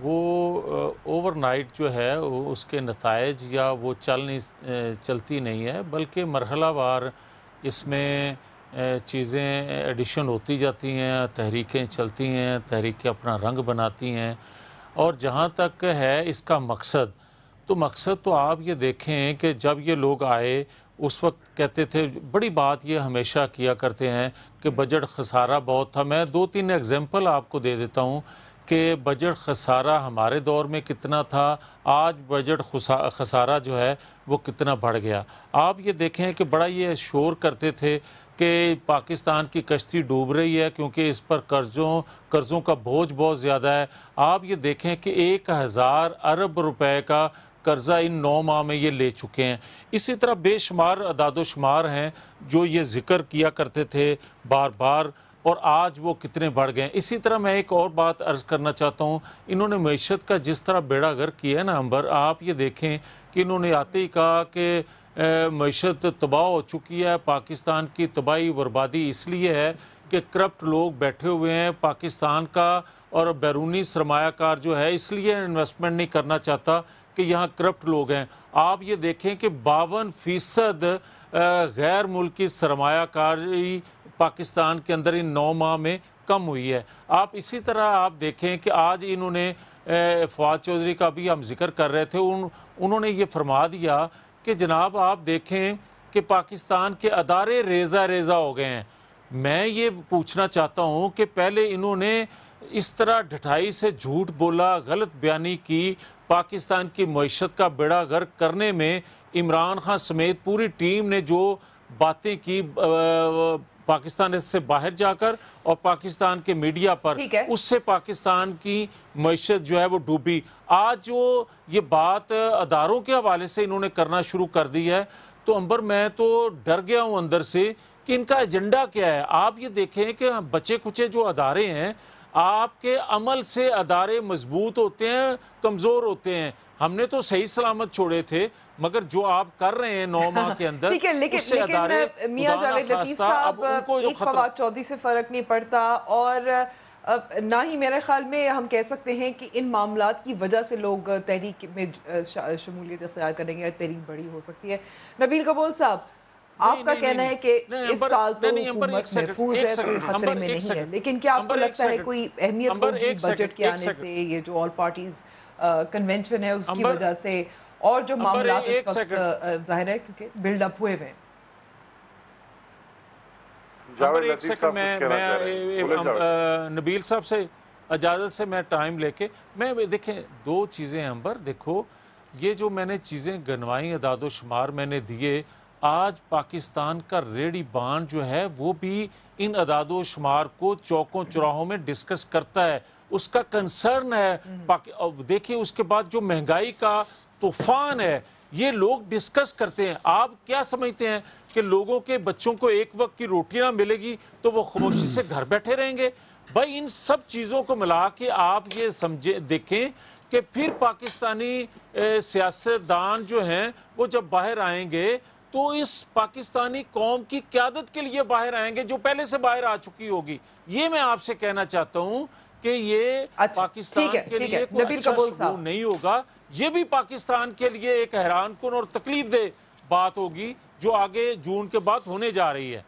वो ओवरनाइट जो है उसके नतायज या वो चलती नहीं है, बल्कि मरहलावार इसमें चीज़ें एडिशन होती जाती हैं, तहरीकें चलती हैं, तहरीकें अपना रंग बनाती हैं। और जहाँ तक है इसका मकसद तो आप ये देखें कि जब ये लोग आए उस वक्त कहते थे, बड़ी बात ये हमेशा किया करते हैं कि बजट खसारा बहुत था। मैं 2-3 एग्जाम्पल आपको दे देता हूँ कि बजट खसारा हमारे दौर में कितना था, आज बजट खसारा जो है वो कितना बढ़ गया। आप ये देखें कि बड़ा ये शोर करते थे कि पाकिस्तान की कश्ती डूब रही है क्योंकि इस पर कर्ज़ों का बोझ बहुत ज़्यादा है। आप ये देखें कि 1000 अरब रुपए का कर्ज़ा इन 9 माह में ये ले चुके हैं। इसी तरह बेशुमार अदादोशुमार हैं जो ये जिक्र किया करते थे बार बार, और आज वो कितने बढ़ गए। इसी तरह मैं एक और बात अर्ज़ करना चाहता हूँ, इन्होंने मैशत का जिस तरह बेड़ा गर्क किया है ना अंबर, आप ये देखें कि इन्होंने आते ही कहा कि मैशत तबाह हो चुकी है, पाकिस्तान की तबाही बर्बादी इसलिए है कि करप्ट लोग बैठे हुए हैं, पाकिस्तान का और बैरूनी सरमायाकार जो है इसलिए इन्वेस्टमेंट नहीं करना चाहता कि यहाँ करप्ट लोग हैं। आप ये देखें कि 52% गैर मुल्की सरमायाकारी पाकिस्तान के अंदर इन 9 माह में कम हुई है। आप इसी तरह आप देखें कि आज इन्होंने फवाद चौधरी का भी हम जिक्र कर रहे थे, उन्होंने ये फरमा दिया कि जनाब आप देखें कि पाकिस्तान के अदारे रेजा रेजा हो गए हैं। मैं ये पूछना चाहता हूँ कि पहले इन्होंने इस तरह ढिठाई से झूठ बोला, गलत बयानी की, पाकिस्तान की मईशत का बेड़ा गर्क करने में इमरान खान समेत पूरी टीम ने जो बातें की पाकिस्तान से बाहर जाकर और पाकिस्तान के मीडिया पर, उससे पाकिस्तान की मईशत जो है वो डूबी। आज जो ये बात अदारों के हवाले से इन्होंने करना शुरू कर दी है, तो अंबर मैं तो डर गया हूँ अंदर से कि इनका एजेंडा क्या है। आप ये देखें कि बचे कुचे जो अदारे हैं, आपके अमल से अदारे मजबूत होते हैं, कमज़ोर होते हैं। हमने तो सही सलामत छोड़े थे, मगर जो आप कर रहे हैं 9 माह के अंदर, ठीक है, लेकिन मियां जावेद लतीफ साहब, फवाद चौधरी से फर्क नहीं पड़ता और ना ही मेरे ख्याल में हम कह सकते हैं कि इन मामलात की वजह से लोग तहरीक में शमूलियत इख्तियार करेंगे, तहरीक बड़ी हो सकती है। नबील गबोल साहब, आपका कहना है कि इस साल तो हुकूमत महफूज है, कोई खतरे में नहीं है, लेकिन क्या आपको लगता है कोई अहमियत होगी बजट के आने से, ये जो ऑल पार्टीज कन्वेंशन है उसकी वजह से, और जो मामला इस वक्त जाहिर है क्योंकि बिल्ड अप हुए हैं। एक सेकंड, मैं नबील साहब से इजाज़त से मैं टाइम लेके, मैं देखें 2 चीज़ें अंबर, देखो ये जो मैंने चीज़ें गनवाई, अदाद शुमार मैंने दिए, आज पाकिस्तान का रेडी बांड जो है वो भी इन अदादो शुमार को चौकों चौराहों में डिस्कस करता है, उसका कंसर्न है। देखिए उसके बाद जो महंगाई का तूफान है, ये लोग डिस्कस करते हैं। आप क्या समझते हैं कि लोगों के बच्चों को एक वक्त की रोटी ना मिलेगी तो वो खामोशी से घर बैठे रहेंगे? भाई इन सब चीज़ों को मिला के आप ये समझें, देखें कि फिर पाकिस्तानी सियासतदान जो हैं वो जब बाहर आएंगे तो इस पाकिस्तानी कौम की क़यादत के लिए बाहर आएंगे जो पहले से बाहर आ चुकी होगी। ये मैं आपसे कहना चाहता हूँ कि ये पाकिस्तान के लिए कोई अच्छा नहीं होगा, ये भी पाकिस्तान के लिए एक हैरान कुन और तकलीफ दे बात होगी जो आगे जून के बाद होने जा रही है।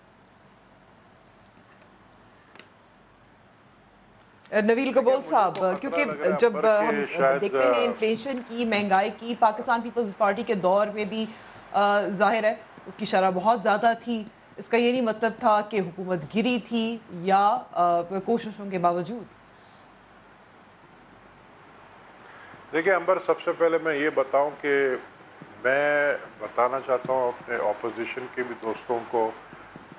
नबील गबोल साहब, क्योंकि जब हम देखते हैं इन्फ्लेशन की, महंगाई की, पाकिस्तान पीपल्स पार्टी के दौर में भी जाहिर है उसकी शरह बहुत ज़्यादा थी, इसका ये नहीं मतलब था कि हुकूमत गिरी थी या कोशिशों के बावजूद। देखिए अंबर, सबसे पहले मैं ये बताऊं कि मैं बताना चाहता हूं अपने ऑपोजिशन के भी दोस्तों को,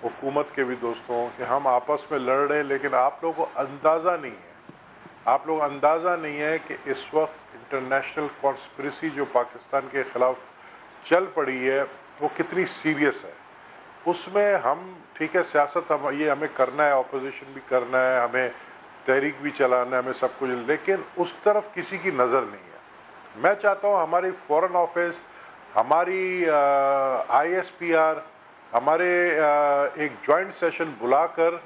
हुकूमत के भी दोस्तों, कि हम आपस में लड़ रहे हैं, लेकिन आप लोगों को अंदाज़ा नहीं है, आप लोग अंदाज़ा नहीं है कि इस वक्त इंटरनेशनल कॉन्स्पिरेसी जो पाकिस्तान के ख़िलाफ़ चल पड़ी है वो कितनी सीरियस है। उसमें हम, ठीक है, सियासत हम ये हमें करना है, ऑपोजिशन भी करना है, हमें तहरीक भी चलाना है, हमें सब कुछ, लेकिन उस तरफ किसी की नज़र नहीं है। मैं चाहता हूँ हमारी फ़ॉरेन ऑफिस, हमारी ISPR, हमारे एक जॉइंट सेशन बुलाकर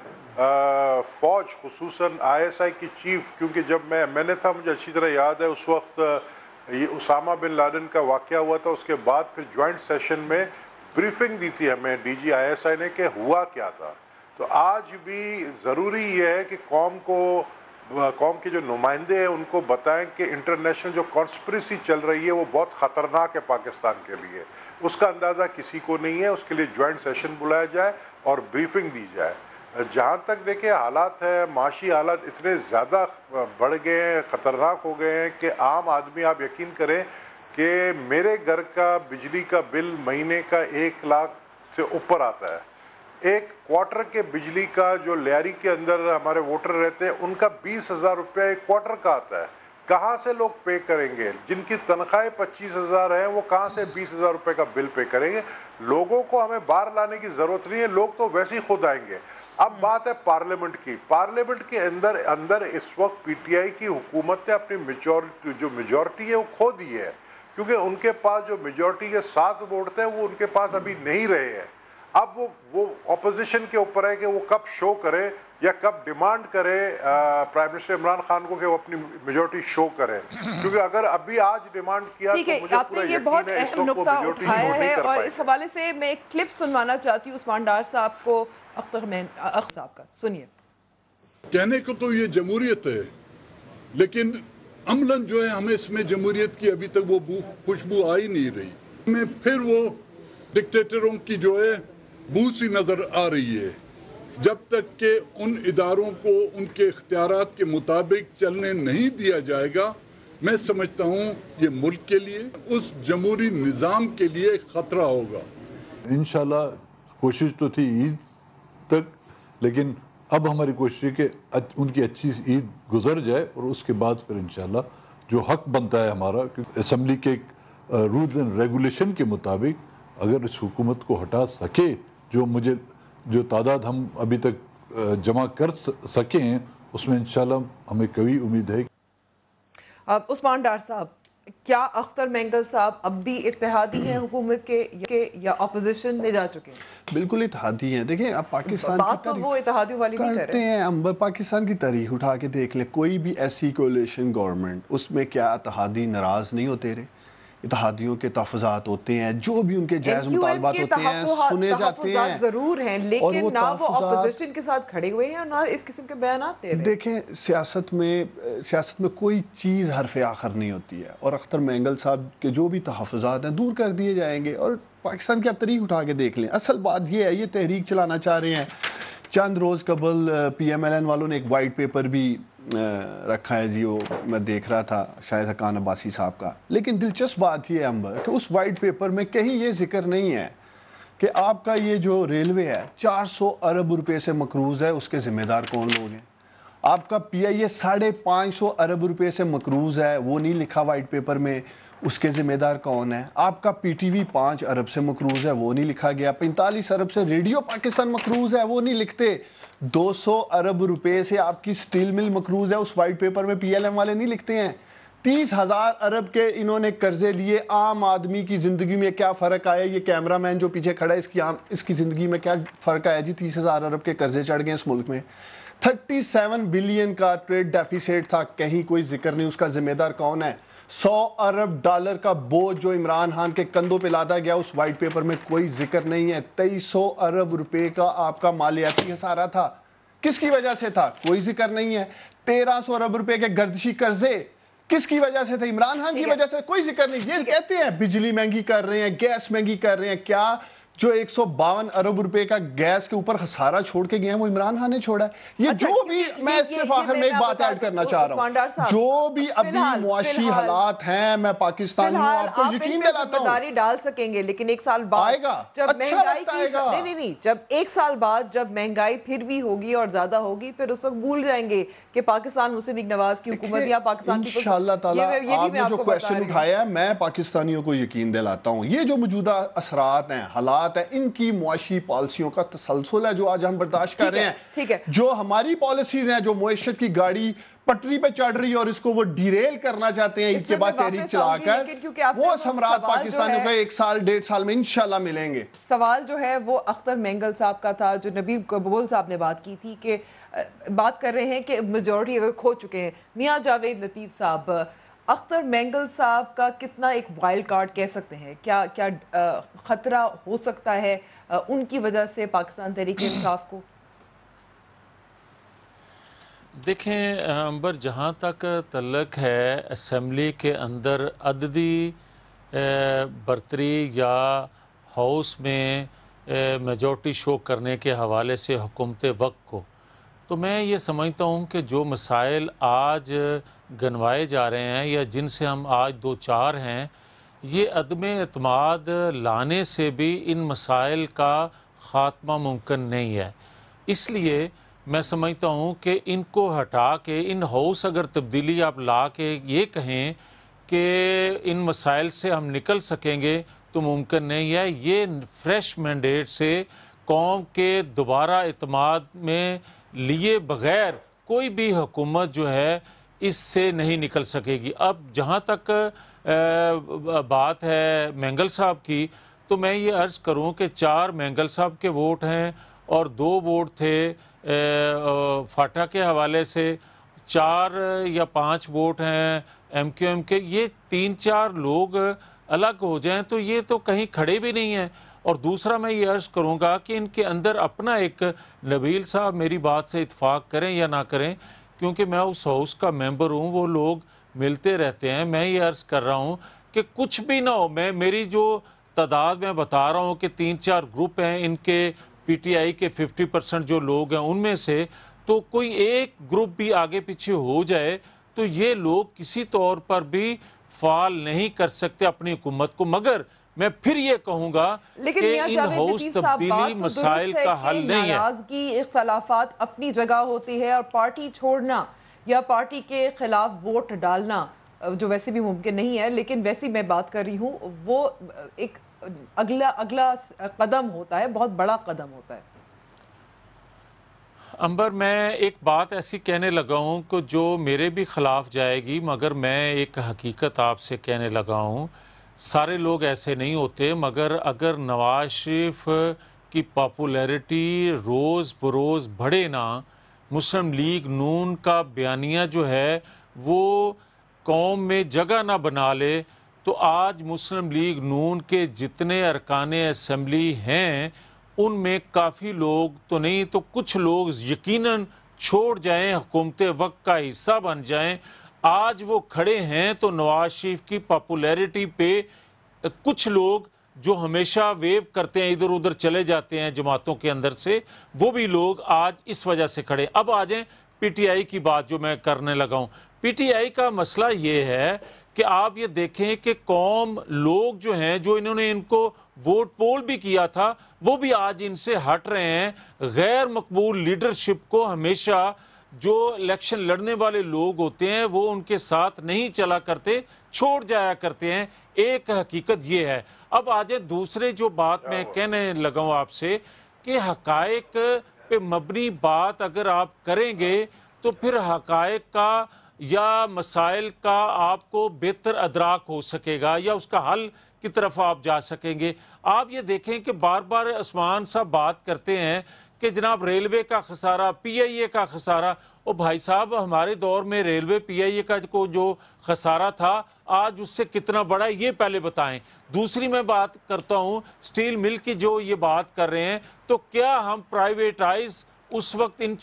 फ़ौज खुसूसन ISI की चीफ, क्योंकि जब मैंने था मुझे अच्छी तरह याद है उस वक्त ये उसामा बिन लादेन का वाक़या हुआ था, उसके बाद फिर जॉइंट सेशन में ब्रीफिंग दी थी हमें DG ISI ने कि हुआ क्या था। तो आज भी ज़रूरी ये है कि कौम के जो नुमाइंदे हैं उनको बताएं कि इंटरनेशनल जो कॉन्स्पिरेसी चल रही है वो बहुत ख़तरनाक है पाकिस्तान के लिए, उसका अंदाज़ा किसी को नहीं है। उसके लिए जॉइंट सेशन बुलाया जाए और ब्रीफिंग दी जाए। जहाँ तक देखिए हालात है, माशी हालात इतने ज़्यादा बढ़ गए हैं, ख़तरनाक हो गए हैं कि आम आदमी आप यकीन करें कि मेरे घर का बिजली का बिल महीने का 1 लाख से ऊपर आता है। 1 क्वार्टर के बिजली का जो लियारी के अंदर हमारे वोटर रहते हैं उनका 20,000 रुपया 1 क्वार्टर का आता है। कहाँ से लोग पे करेंगे? जिनकी तनख्वाहें 25,000 हैं वो कहाँ से 20,000 रुपये का बिल पे करेंगे? लोगों को हमें बाहर लाने की ज़रूरत नहीं है, लोग तो वैसे ही खुद आएंगे। अब बात है पार्लियामेंट की। पार्लियामेंट के अंदर इस वक्त PTI की हुकूमत ने अपनी मेजॉरिटी है वो खो दी है, क्योंकि उनके पास जो मेजॉरिटी के 7 वोट थे वो उनके पास अभी नहीं रहे हैं। अब वो ऑपोजिशन के ऊपर है कि वो कब शो करे या कब डिमांड करे प्राइम मिनिस्टर इमरान खान को कि वो अपनी मेजॉरिटी शो करे, क्योंकि अगर अभी आज डिमांड किया तो मुझे आपने ये बहुत अहम नुक्ता उठाया है। और इस हवाले से मैं एक क्लिप सुनवाना चाहती हूँ उस्मान डार साहब को, अख्तर साहब का, सुनिए। कहने को तो ये जमहूरियत है, लेकिन अमलन जो है हमें इसमें जमहूरियत की अभी तक वो खुशबू आई नहीं रही। हमें फिर वो डिक्टेटरों की जो है बू सी नज़र आ रही है। जब तक के उन इदारों को उनके इख्तियारात के मुताबिक चलने नहीं दिया जाएगा, मैं समझता हूँ ये मुल्क के लिए, उस जमहूरी निज़ाम के लिए ख़तरा होगा। इंशाल्लाह कोशिश तो थी ईद तक, लेकिन अब हमारी कोशिश है कि उनकी अच्छी ईद गुजर जाए और उसके बाद फिर इंशाल्लाह जो हक बनता है हमारा असम्बली के रूल्स एंड रेगुलेशन के मुताबिक अगर इस हुकूमत को हटा सके, जो तादाद हम अभी तक जमा कर सके हैं उसमें इंशाल्लाह हमें कभी उम्मीद है। अब उस्मान डार साहब, क्या अख्तर मेंगल साहब अब भी इत्तेहादी हैं हुकूमत के या अपोजिशन में जा चुके हैं? बिल्कुल इत्तेहादी हैं। देखिए आप पाकिस्तान बात तो वो इत्तेहादी वाली करते हैं, अंबर पाकिस्तान की तारीख उठा के देख ले, कोई भी ऐसी कोलिशन गवर्नमेंट उसमें क्या इत्तेहादी नाराज़ नहीं होते रहे? इत्तेहादियों के तहफ़्फ़ुज़ात होते हैं, जो भी उनके जायज़ मुतालबात होते हैं सुने जाते हैं, ज़रूर हैं, लेकिन वो ना वो अपोजिशन के साथ खड़े हुए हैं और ना इस किस्म के बयान आते हैं। देखें सियासत में कोई चीज़ हरफ आखिर नहीं होती है, और अख्तर मेंगल साहब के जो भी तहफ़्फ़ुज़ात हैं दूर कर दिए जाएंगे। और पाकिस्तान की आप तारीख उठा के देख लें, असल बात यह है ये तहरीक चलाना चाह रहे हैं। चंद रोज़ कबल PMLN वालों ने एक वाइट पेपर भी रखा है जी, वो मैं देख रहा था शायद हकान अब्बासी साहब का। लेकिन दिलचस्प बात यह है अंबर कि उस वाइट पेपर में कहीं ये जिक्र नहीं है कि आपका ये जो रेलवे है 400 अरब रुपए से मकरूज़ है, उसके ज़िम्मेदार कौन लोग हैं। आपका PIA 550 अरब रुपए से मकरूज़ है, वो नहीं लिखा वाइट पेपर में, उसके ज़िम्मेदार कौन है। आपका PTV 5 अरब से मकरूज़ है, वो नहीं लिखा गया। 45 अरब से रेडियो पाकिस्तान मकरूज़ है, वो नहीं लिखते। 200 अरब रुपए से आपकी स्टील मिल मकरूज़ है, उस वाइट पेपर में PLM वाले नहीं लिखते हैं। 30,000 अरब के इन्होंने कर्जे लिए, आम आदमी की ज़िंदगी में क्या फ़र्क आया? ये कैमरामैन जो पीछे खड़ा है इसकी ज़िंदगी में क्या फ़र्क आया जी? 30,000 अरब के कर्जे चढ़ गए इस मुल्क में। 37 बिलियन का ट्रेड डेफिसिट था, कहीं कोई जिक्र नहीं, उसका ज़िम्मेदार कौन है। $100 अरब का बोझ जो इमरान खान के कंधों पे लादा गया, उस वाइट पेपर में कोई जिक्र नहीं है। 2300 अरब रुपए का आपका मालियाती खसारा था, किसकी वजह से था? कोई जिक्र नहीं है। 1300 अरब रुपए के गर्दिशी कर्जे किसकी वजह से थे? इमरान खान की वजह से, कोई जिक्र नहीं। ये कहते हैं बिजली महंगी कर रहे हैं, गैस महंगी कर रहे हैं, क्या जो 152 अरब रुपए का गैस के ऊपर खसारा छोड़ के गया है वो इमरान खान ने छोड़ा है? ये अच्छा, जो भी मैं सिर्फ आखिर में एक बात ऐड करना चाह रहा हूँ, जो भी अभी मुआशी हालात हैं, मैं पाकिस्तान में आपको यकीन दिलाता हूँ डाल सकेंगे, लेकिन 1 साल बाद आएगा जब महंगाई नहीं, जब 1 साल बाद जब महंगाई फिर भी होगी और ज्यादा होगी, फिर उस वक्त भूल जाएंगे कि पाकिस्तान मुस्लिम लीग नवाज की हुकूमत या पाकिस्तान आपने जो क्वेश्चन उठाया, मैं पाकिस्तानियों को यकीन दिलाता हूँ ये जो मौजूदा असरात हैं, हालात बात है, इनकी मुआशी पॉलिसियों का तसलसल है जो आज हम बर्दाश्त कर रहे हैं। ठीक है, जो हमारी पॉलिसीज हैं, जो मुआशरत की गाड़ी पटरी पे चढ़ रही है और इसको वो डिरेल करना चाहते हैं, इसके बाद तहरीक चलाकर वो सम्राट पाकिस्तानियों का 1 साल 1.5 साल में इंशाल्लाह मिलेंगे। सवाल जो है वो अख्तर मेंगल साहब का था, जो नबील गबोल साहब ने बात की थी कि बात कर रहे हैं कि मेजॉरिटी अगर खो चुके हैं। मियाँ जावेद लतीफ़ साहब, अख्तर मेंगल साहब का कितना एक वाइल्ड कार्ड कह सकते हैं, क्या क्या खतरा हो सकता है उनकी वजह से पाकिस्तान तहरीक-ए-इंसाफ को? देखें अंबर, जहाँ तक तल्लक है असम्बली के अंदर अददी बर्तरी या हाउस में मेजॉरिटी शो करने के हवाले से हुकूमत वक्त को, तो मैं ये समझता हूँ कि जो मसाइल आज गनवाए जा रहे हैं या जिनसे हम आज दो चार हैं, ये अदम एतमाद लाने से भी इन मसाइल का ख़ात्मा मुमकिन नहीं है। इसलिए मैं समझता हूँ कि इनको हटा के इन हाउस अगर तब्दीली आप ला के ये कहें कि इन मसाइल से हम निकल सकेंगे तो मुमकिन नहीं है। ये फ्रेश मैंडेट से कौम के दोबारा इतमाद में लिए बग़ैर कोई भी हुकूमत जो है इससे नहीं निकल सकेगी। अब जहाँ तक बात है मैंगल साहब की, तो मैं ये अर्ज़ करूँ कि 4 मैंगल साहब के वोट हैं और 2 वोट थे फाटा के हवाले से, 4 या 5 वोट हैं MQM के। ये 3-4 लोग अलग हो जाएं तो ये तो कहीं खड़े भी नहीं हैं। और दूसरा मैं ये अर्ज़ करूँगा कि इनके अंदर अपना एक, नबील साहब मेरी बात से इत्फाक़ करें या ना करें क्योंकि मैं उस हाउस का मेंबर हूँ, वो लोग मिलते रहते हैं। मैं ये अर्ज़ कर रहा हूँ कि कुछ भी ना हो, मैं मेरी जो तादाद मैं बता रहा हूँ कि 3-4 ग्रुप हैं इनके PTI के 50% जो लोग हैं उनमें से, तो कोई एक ग्रुप भी आगे पीछे हो जाए तो ये लोग किसी तौर पर भी फाल नहीं कर सकते अपनी हुकूमत को। मगर मैं फिर ये कहूँगा लेकिन इन हाउस तब्दीली मसाइल का हल नहीं है। नाराजगी, इख्तलाफात अपनी जगह होती है और पार्टी छोड़ना या पार्टी के खिलाफ वोट डालना जो वैसे भी मुमकिन नहीं है, लेकिन वैसी मैं बात कर रही हूँ वो एक अगला कदम होता है, बहुत बड़ा कदम होता है। अंबर, मैं एक बात ऐसी कहने लगा हूँ कि जो मेरे भी ख़िलाफ़ जाएगी, मगर मैं एक हकीकत आपसे कहने लगा हूँ। सारे लोग ऐसे नहीं होते, मगर अगर नवाज शरीफ की पॉपुलैरिटी रोज़ बरोज़ बढ़े ना, मुस्लिम लीग नून का बयानिया जो है वो कौम में जगह ना बना ले, तो आज मुस्लिम लीग नून के जितने अरकाने असम्बली हैं उनमें काफ़ी लोग तो नहीं तो कुछ लोग यकीनन छोड़ जाएं, हुकूमत वक्त का हिस्सा बन जाएं। आज वो खड़े हैं तो नवाज शरीफ की पॉपुलैरिटी पे कुछ लोग जो हमेशा वेव करते हैं, इधर उधर चले जाते हैं जमातों के अंदर से, वो भी लोग आज इस वजह से खड़े। अब आ जाएँ PTI की बात जो मैं करने लगा हूँ। PTI का मसला ये है कि आप ये देखें कि कौम लोग जो हैं जो इन्होंने इनको वोट पोल भी किया था वो भी आज इनसे हट रहे हैं। गैर मकबूल लीडरशिप को हमेशा जो इलेक्शन लड़ने वाले लोग होते हैं वो उनके साथ नहीं चला करते, छोड़ जाया करते हैं। एक हकीकत ये है। अब आज दूसरे जो बात मैं कहने लगा हूँ आपसे कि हकायक पे मबनी बात अगर आप करेंगे तो फिर हकायक का या मसाइल का आपको बेहतर अदराक हो सकेगा या उसका हल की तरफ आप जा सकेंगे। आप ये देखें कि बार बार उस्मान साहब बात करते हैं कि जनाब रेलवे का खसारा, PIA का खसारा। ओ भाई साहब, हमारे दौर में रेलवे PIA का जो खसारा था आज उससे कितना बड़ा है ये पहले बताएं। दूसरी मैं बात करता हूँ स्टील मिल की, जो ये बात कर रहे हैं, तो क्या हम प्राइवेटाइज उस वक्त इन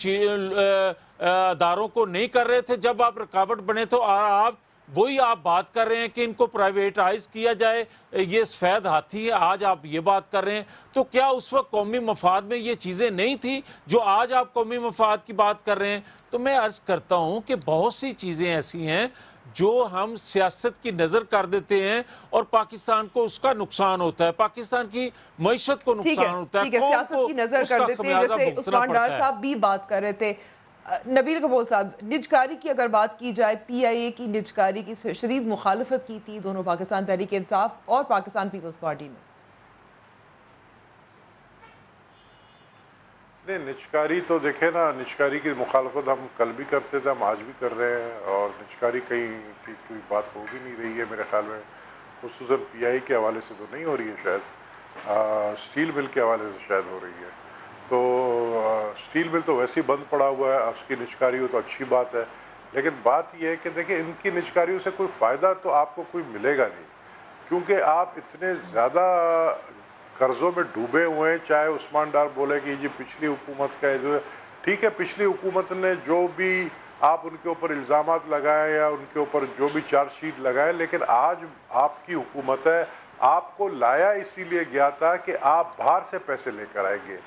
अदारों को नहीं कर रहे थे जब आप रुकावट बने? तो आप वही आप बात कर रहे हैं कि इनको प्राइवेटाइज किया जाए, ये सफ़ेद हाथी है, आज आप ये बात कर रहे हैं। तो क्या उस वक्त कौमी मफाद में ये चीज़ें नहीं थी जो आज आप कौमी मफाद की बात कर रहे हैं? तो मैं अर्ज़ करता हूँ कि बहुत सी चीज़ें ऐसी हैं जो हम सियासत की नज़र कर देते हैं और पाकिस्तान को उसका नुकसान होता है, पाकिस्तान की मईशत को नुकसान होता है, सियासत की नज़र कर देते हैं। जैसे उस्मान डार साहब भी बात कर रहे थे, नबील गबोल साहब, निजकारी की अगर बात की जाए, PIA की निजकारी की शदीद मुखालफत की थी दोनों पाकिस्तान तहरीक इंसाफ और पाकिस्तान पीपल्स पार्टी ने। नहीं, निचकारी तो देखे ना, निचकारी की मुखालफत हम कल भी करते थे, हम आज भी कर रहे हैं और निचकारी कहीं की कोई बात हो भी नहीं रही है मेरे ख्याल में, खुसूसन PIA के हवाले से तो नहीं हो रही है, शायद स्टील मिल के हवाले से शायद हो रही है। तो स्टील मिल तो वैसे ही बंद पड़ा हुआ है, उसकी निचकारी हो तो अच्छी बात है, लेकिन बात यह है कि देखिए इनकी निचकारियों से कोई फ़ायदा तो आपको कोई मिलेगा नहीं, क्योंकि आप इतने ज़्यादा कर्ज़ों में डूबे हुए हैं। चाहे उस्मान डार बोले कि ये पिछली हुकूमत का है, जो ठीक है पिछली हुकूमत ने जो भी आप उनके ऊपर इल्ज़ाम लगाए या उनके ऊपर जो भी चार्जशीट लगाए, लेकिन आज आपकी हुकूमत है, आपको लाया इसीलिए गया था कि आप बाहर से पैसे लेकर आएंगे,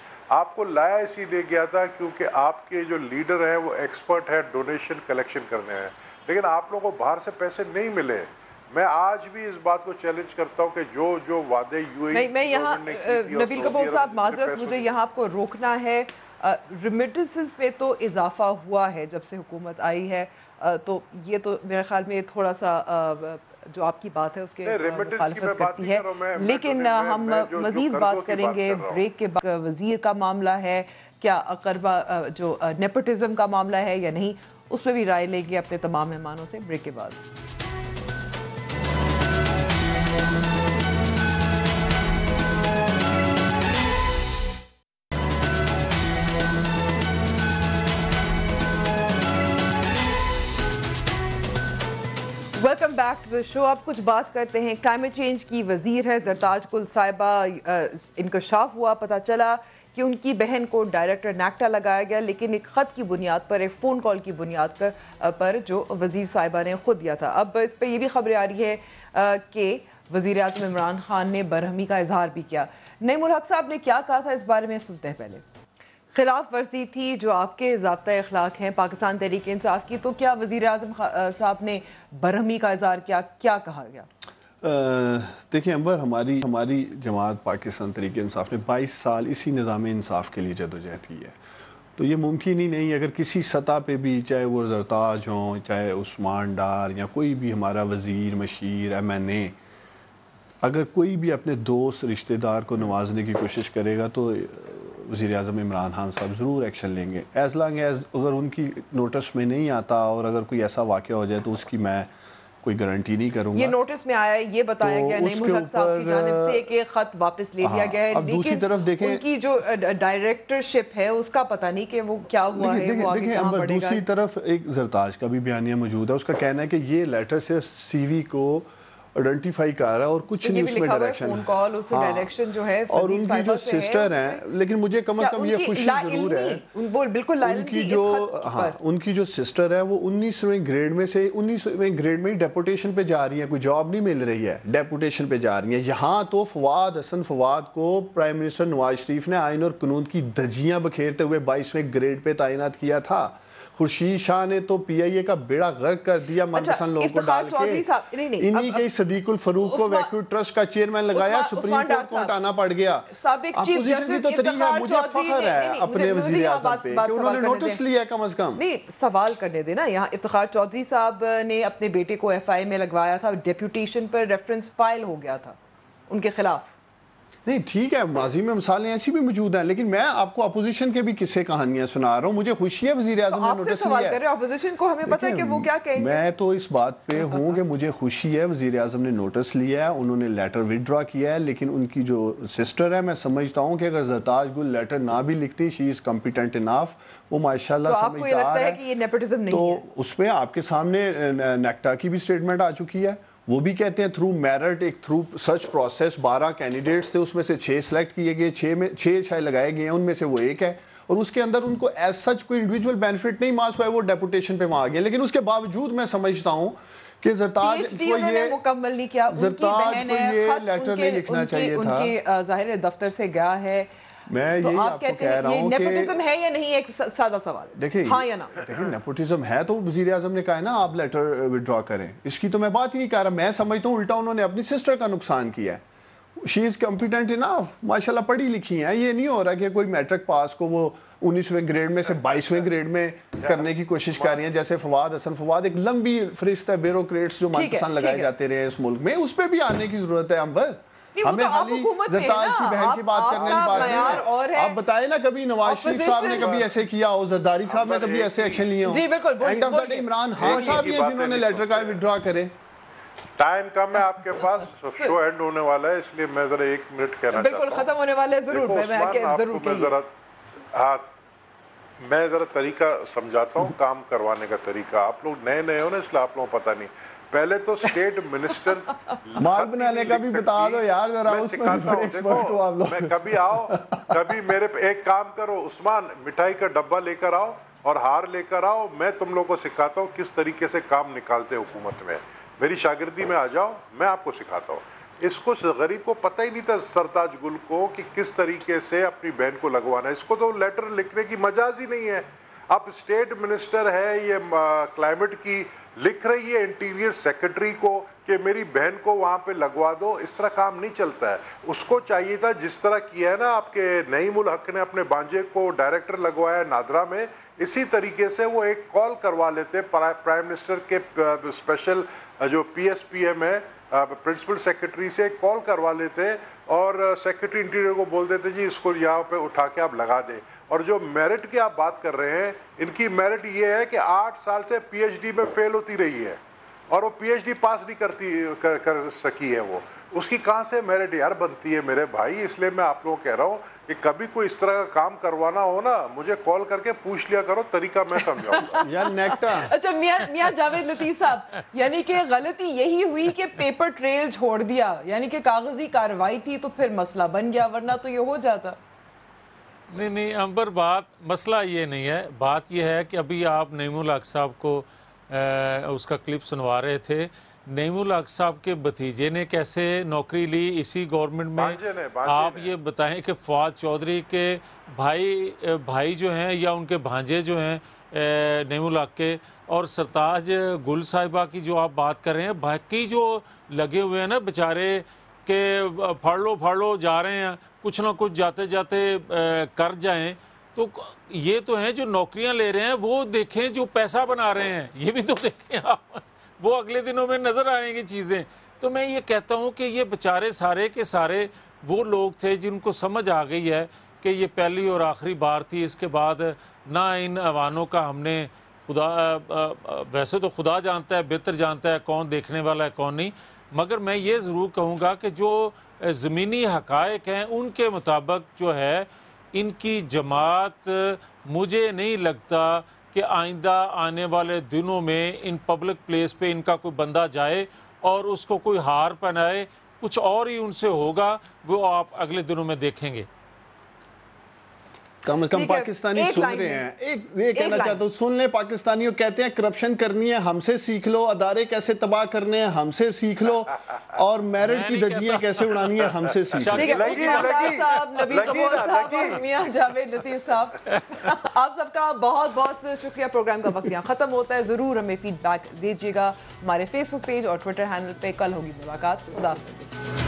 आपको लाया इसीलिए गया था क्योंकि आपके जो लीडर हैं वो एक्सपर्ट है डोनेशन कलेक्शन करने हैं, लेकिन आप लोगों को बाहर से पैसे नहीं मिले। मैं आज भी इस बात को चैलेंज करता हूं कि जो जो वादे यूएई नहीं, मैं यहाँ नबील कपूर साहब माजरत मुझे यहाँ आपको रोकना है, रिमिटेंसेस में तो इजाफा हुआ है जब से हुकूमत आई है, तो ये तो मेरे ख्याल में थोड़ा सा जो आपकी बात है उसके मुखालफत करती है, लेकिन हम मज़ीद बात करेंगे ब्रेक के बाद। वज़ीर का मामला है, क्या अकरबा जो नेपोटिज़म का मामला है या नहीं, उस पर भी राय लेंगे अपने तमाम मेहमानों से ब्रेक के बाद। Welcome back to the show. अब कुछ बात करते हैं, क्लाइमेट चेंज की वज़ीर है ज़रताज गुल साहिबा, इंकशाफ हुआ, पता चला कि उनकी बहन को डायरेक्टर NECTA लगाया गया, लेकिन एक ख़त की बुनियाद पर, एक फ़ोन कॉल की बुनियाद पर जो वज़ीर साहिबा ने ख़ुद दिया था। अब इस पर यह भी खबरें आ रही है कि वज़ीर आज़म इमरान खान ने बरहमी का इजहार भी किया। नईमुल हक़ साहब ने क्या कहा था इस बारे में सुनते हैं। पहले खिलाफ वर्जी थी जो आपके ज़ाब्ता अखलाक हैं पाकिस्तान तहरीक इंसाफ की, तो क्या वज़ीर आज़म साहब ने बरहमी का इजहार किया, क्या कहा गया? देखिए अंबर, हमारी जमात पाकिस्तान तहरीक इंसाफ ने 22 साल इसी निज़ाम इंसाफ के लिए जदोजहद की है, तो ये मुमकिन ही नहीं अगर किसी सतह पे भी, चाहे वो ज़रताज हों, चाहे उस्मान डार या कोई भी हमारा वज़ीर मशीर MNA, अगर कोई भी अपने दोस्त रिश्तेदार को नवाजने की कोशिश करेगा तो वज़ीर आज़म इमरान खान साहब ज़रूर एक्शन लेंगे। एज़ लॉन्ग एज़ अगर उनकी नोटिस में नहीं आता और अगर कोई ऐसा वाक़या हो जाए तो उसकी मैं कोई गारंटी नहीं करूँगा। ये नोटिस में आया, ये बताया गया नईमुल हक़ साहब की जानिब से कि ख़त वापस ले लिया गया है। अब दूसरी तरफ देखें उनकी जो डायरेक्टरशिप है उसका पता नहीं कि वो क्या हुआ है, वो आगे कहाँ बढ़ेगा। दूसरी तरफ एक ज़रताज का भी बयानिया मौजूद है, उसका कहना है कि ये लेटर सिर्फ CV को आइडेंटिफाई कर रहा है और कुछ नहीं उसमें डायरेक्शन कॉल उसे डायरेक्शन जो है, और उनकी जो सिस्टर हैं, लेकिन मुझे कम से कम ये खुशी जरूर है वो बिल्कुल उनकी जो सिस्टर है वो 19वें ग्रेड में ही डेपुटेशन पे जा रही है, कोई जॉब नहीं मिल रही है, डेपुटेशन पे जा रही है। यहाँ तो फवाद हसन फवाद को प्राइम मिनिस्टर नवाज शरीफ ने आइन और कानून की धज्जियाँ बखेरते हुए 22वें ग्रेड पे तैनात किया था। खुर्शीद शाह ने तो PIA का बेड़ा गर्क कर दिया, मनपसंद लोगों को डाल के इन्हीं के सदीकुल फरूक को वैक्यू ट्रस्ट का चेयरमैन लगाया, सुप्रीम कोर्ट को हटाना पड़ गया। तो तरीका मुझे फख्र है अपने वज़ीर आज़म पे कि उन्होंने नोटिस लिया कम अज कम। नहीं, सवाल करने देना। यहाँ इफ्तिखार चौधरी साहब ने अपने बेटे को FII में लगवाया था, डेप्यूटेशन पर रेफरेंस फाइल हो गया था उनके खिलाफ। नहीं ठीक है, माजी में मिसालें ऐसी भी मौजूद हैं, लेकिन मैं आपको अपोजिशन के भी किस्से कहानियाँ सुना रहा हूँ। मुझे खुशी है वज़ीर आज़म ने नोटिस लिया है। अपोजिशन को हमें पता है कि वो क्या कहेंगे। मैं तो इस बात पे हूँ कि मुझे खुशी है वज़ीर आज़म ने नोटिस लिया है, उन्होंने लेटर विदड्रॉ किया है, लेकिन उनकी जो सिस्टर है मैं समझता हूँ कि अगर ज़रताज गुल लेटर ना भी लिखती, शी इज़ कॉम्पिटेंट इनफ, वो माशाल्लाह समझदार है। तो उसमें आपके सामने NECTA की भी स्टेटमेंट आ चुकी है, वो भी कहते हैं थ्रू मेरिट, एक थ्रू सर्च प्रोसेस 12 कैंडिडेट्स थे, उसमें से 6 सिलेक्ट किए गए, 6 शायद लगाए गए हैं, उनमें से वो एक है, और उसके अंदर उनको एज सच कोई इंडिविजुअल बेनिफिट नहीं मास हुआ है, वो डेपुटेशन पे वहाँ आ गए। लेकिन उसके बावजूद मैं समझता हूँ कि ज़रताज को ये मुकम्मल नहीं किया, ज़रताज को ये लेटर नहीं लिखना चाहिए था, उनके ज़ाहिर दफ्तर से गया है। मैं तो यही आपको कह रहा हूँ नेपोटिज्म है या नहीं, एक सादा सवाल देखिए, हाँ या ना। देखिए नेपोटिज्म है तो वज़ीर आज़म ने कहा है ना आप लेटर विदड्रॉ करें, इसकी तो मैं बात ही नहीं कर रहा। मैं समझता हूँ उल्टा उन्होंने अपनी सिस्टर का नुकसान किया है। शी इज़ कॉम्पिटेंट इनफ, माशाल्लाह पढ़ी लिखी हैं, ये नहीं हो रहा कि कोई मैट्रिक पास को वो 19वें ग्रेड में से 22वें ग्रेड में करने की कोशिश कर रही है, जैसे फवाद हसन फवाद, एक लंबी फहरिस्त है ब्यूरोक्रेट्स जो मानपसंद लगाए जाते रहे हैं इस मुल्क में, उस पर भी आने की जरूरत है। अंबर हमें खाली जरताज की बहन की बात करने की बात नहीं है। आप बताएं ना कभी नवाज शरीफ साहब ने कभी ऐसे किया हो, जरदारी साहब ने कभी ऐसे एक्शन लिए हो। जी बिल्कुल। इमरान खान साहब ये जिन्होंने लेटर का विथड्रॉ करे। टाइम कम है आपके पास, शो एंड होने वाला है, इसलिए मैं जरा 1 मिनट कहना बिल्कुल खत्म होने वाला है। जरूर जरूर हाँ, मैं जरा तरीका समझाता हूँ काम करवाने का तरीका। आप लोग नए नए हो ना, इसलिए आप लोगों को पता नहीं। पहले तो स्टेट मिनिस्टर माल बनाने का भी बता दो यार जरा, मैं सिखाता हूं। देखो आप लोग, मैं कभी आओ कभी मेरे पे, एक काम करो उस्मान, मिठाई का डब्बा लेकर आओ और हार लेकर आओ, मैं तुम लोगों को सिखाता हूँ किस तरीके से काम निकालते हुकूमत में। मेरी शागिर्दी में आ जाओ, मैं आपको सिखाता हूँ। इसको गरीब को पता ही नहीं था सरताज गुल को कि किस तरीके से अपनी बहन को लगवाना है। इसको तो लेटर लिखने की मजाज ही नहीं है। अब स्टेट मिनिस्टर है ये क्लाइमेट की, लिख रही है इंटीरियर सेक्रेटरी को कि मेरी बहन को वहाँ पे लगवा दो। इस तरह काम नहीं चलता है। उसको चाहिए था जिस तरह किया है ना, आपके नईमुल हक ने अपने बांजे को डायरेक्टर लगवाया नादरा में, इसी तरीके से वो एक कॉल करवा लेते प्राइम मिनिस्टर के स्पेशल जो PSPM है प्रिंसिपल सेक्रेटरी से कॉल करवा लेते और सेक्रेटरी इंटीरियर को बोल देते जी इसको यहाँ पे उठा के आप लगा दें। और जो मेरिट की आप बात कर रहे हैं, इनकी मेरिट ये है कि 8 साल से PhD में फेल होती रही है और वो PhD पास नहीं कर सकी है। वो उसकी कहाँ से मेरिट यार बनती है मेरे भाई। इसलिए मैं आप लोगों को कह रहा हूँ कि कभी कोई इस तरह का काम करवाना हो ना, मुझे कॉल करके पूछ लिया करो, तरीका मैं समझाऊंगा। यार नेक्टा। अच्छा मियां जावेद लतीफ साहब, यानी कि गलती यही हुई कि पेपर ट्रेल छोड़ दिया, यानी कि कागजी कार्रवाई थी तो फिर मसला बन गया, वरना तो ये हो जाता। नहीं नहीं अंबर, बात मसला ये नहीं है। बात यह है कि अभी आप नईमुल हक साहब को उसका क्लिप सुनवा रहे थे। नईमुल हक साहब के भतीजे ने कैसे नौकरी ली इसी गवर्नमेंट में, आप ये बताएं कि फवाद चौधरी के भाई जो हैं या उनके भांजे जो हैं नईमुल हक के, और सरताज गुल साहिबा की जो आप बात कर रहे हैं, बाकी जो लगे हुए हैं ना बेचारे के फाड़ लो जा रहे हैं, कुछ ना कुछ जाते जाते कर जाएं। तो ये तो हैं जो नौकरियां ले रहे हैं, वो देखें जो पैसा बना रहे हैं, ये भी तो देखें आप, वो अगले दिनों में नज़र आएंगी चीज़ें। तो मैं ये कहता हूँ कि ये बेचारे सारे के सारे वो लोग थे जिनको समझ आ गई है कि ये पहली और आखिरी बार थी, इसके बाद ना इन अवानों का हमने खुदा, वैसे तो खुदा जानता है, बेहतर जानता है कौन देखने वाला है कौन नहीं, मगर मैं ये ज़रूर कहूँगा कि जो ज़मीनी हक़ायक़ हैं उनके मुताबिक जो है इनकी जमात, मुझे नहीं लगता कि आइंदा आने वाले दिनों में इन पब्लिक प्लेस पे इनका कोई बंदा जाए और उसको कोई हार पहनाए, कुछ और ही उनसे होगा, वो आप अगले दिनों में देखेंगे। कम कम पाकिस्तानी सुन रहे हैं, एक ये कहना चाहता हूँ, सुन ले पाकिस्तानियों, कहते हैं करप्शन करनी है हमसे सीख लो, अदारे कैसे तबाह करने हैं हमसे सीख लो, और मेरिट की धज्जियां कैसे उड़ानी है हमसे सीख लो। जावेद लतीफ साहब, आप सबका बहुत बहुत शुक्रिया। प्रोग्राम का वक्त यहाँ खत्म होता है, जरूर हमें फीडबैक दीजिएगा। हमारे फेसबुक पेज और ट्विटर हैंडल पे कल होगी मुलाकात।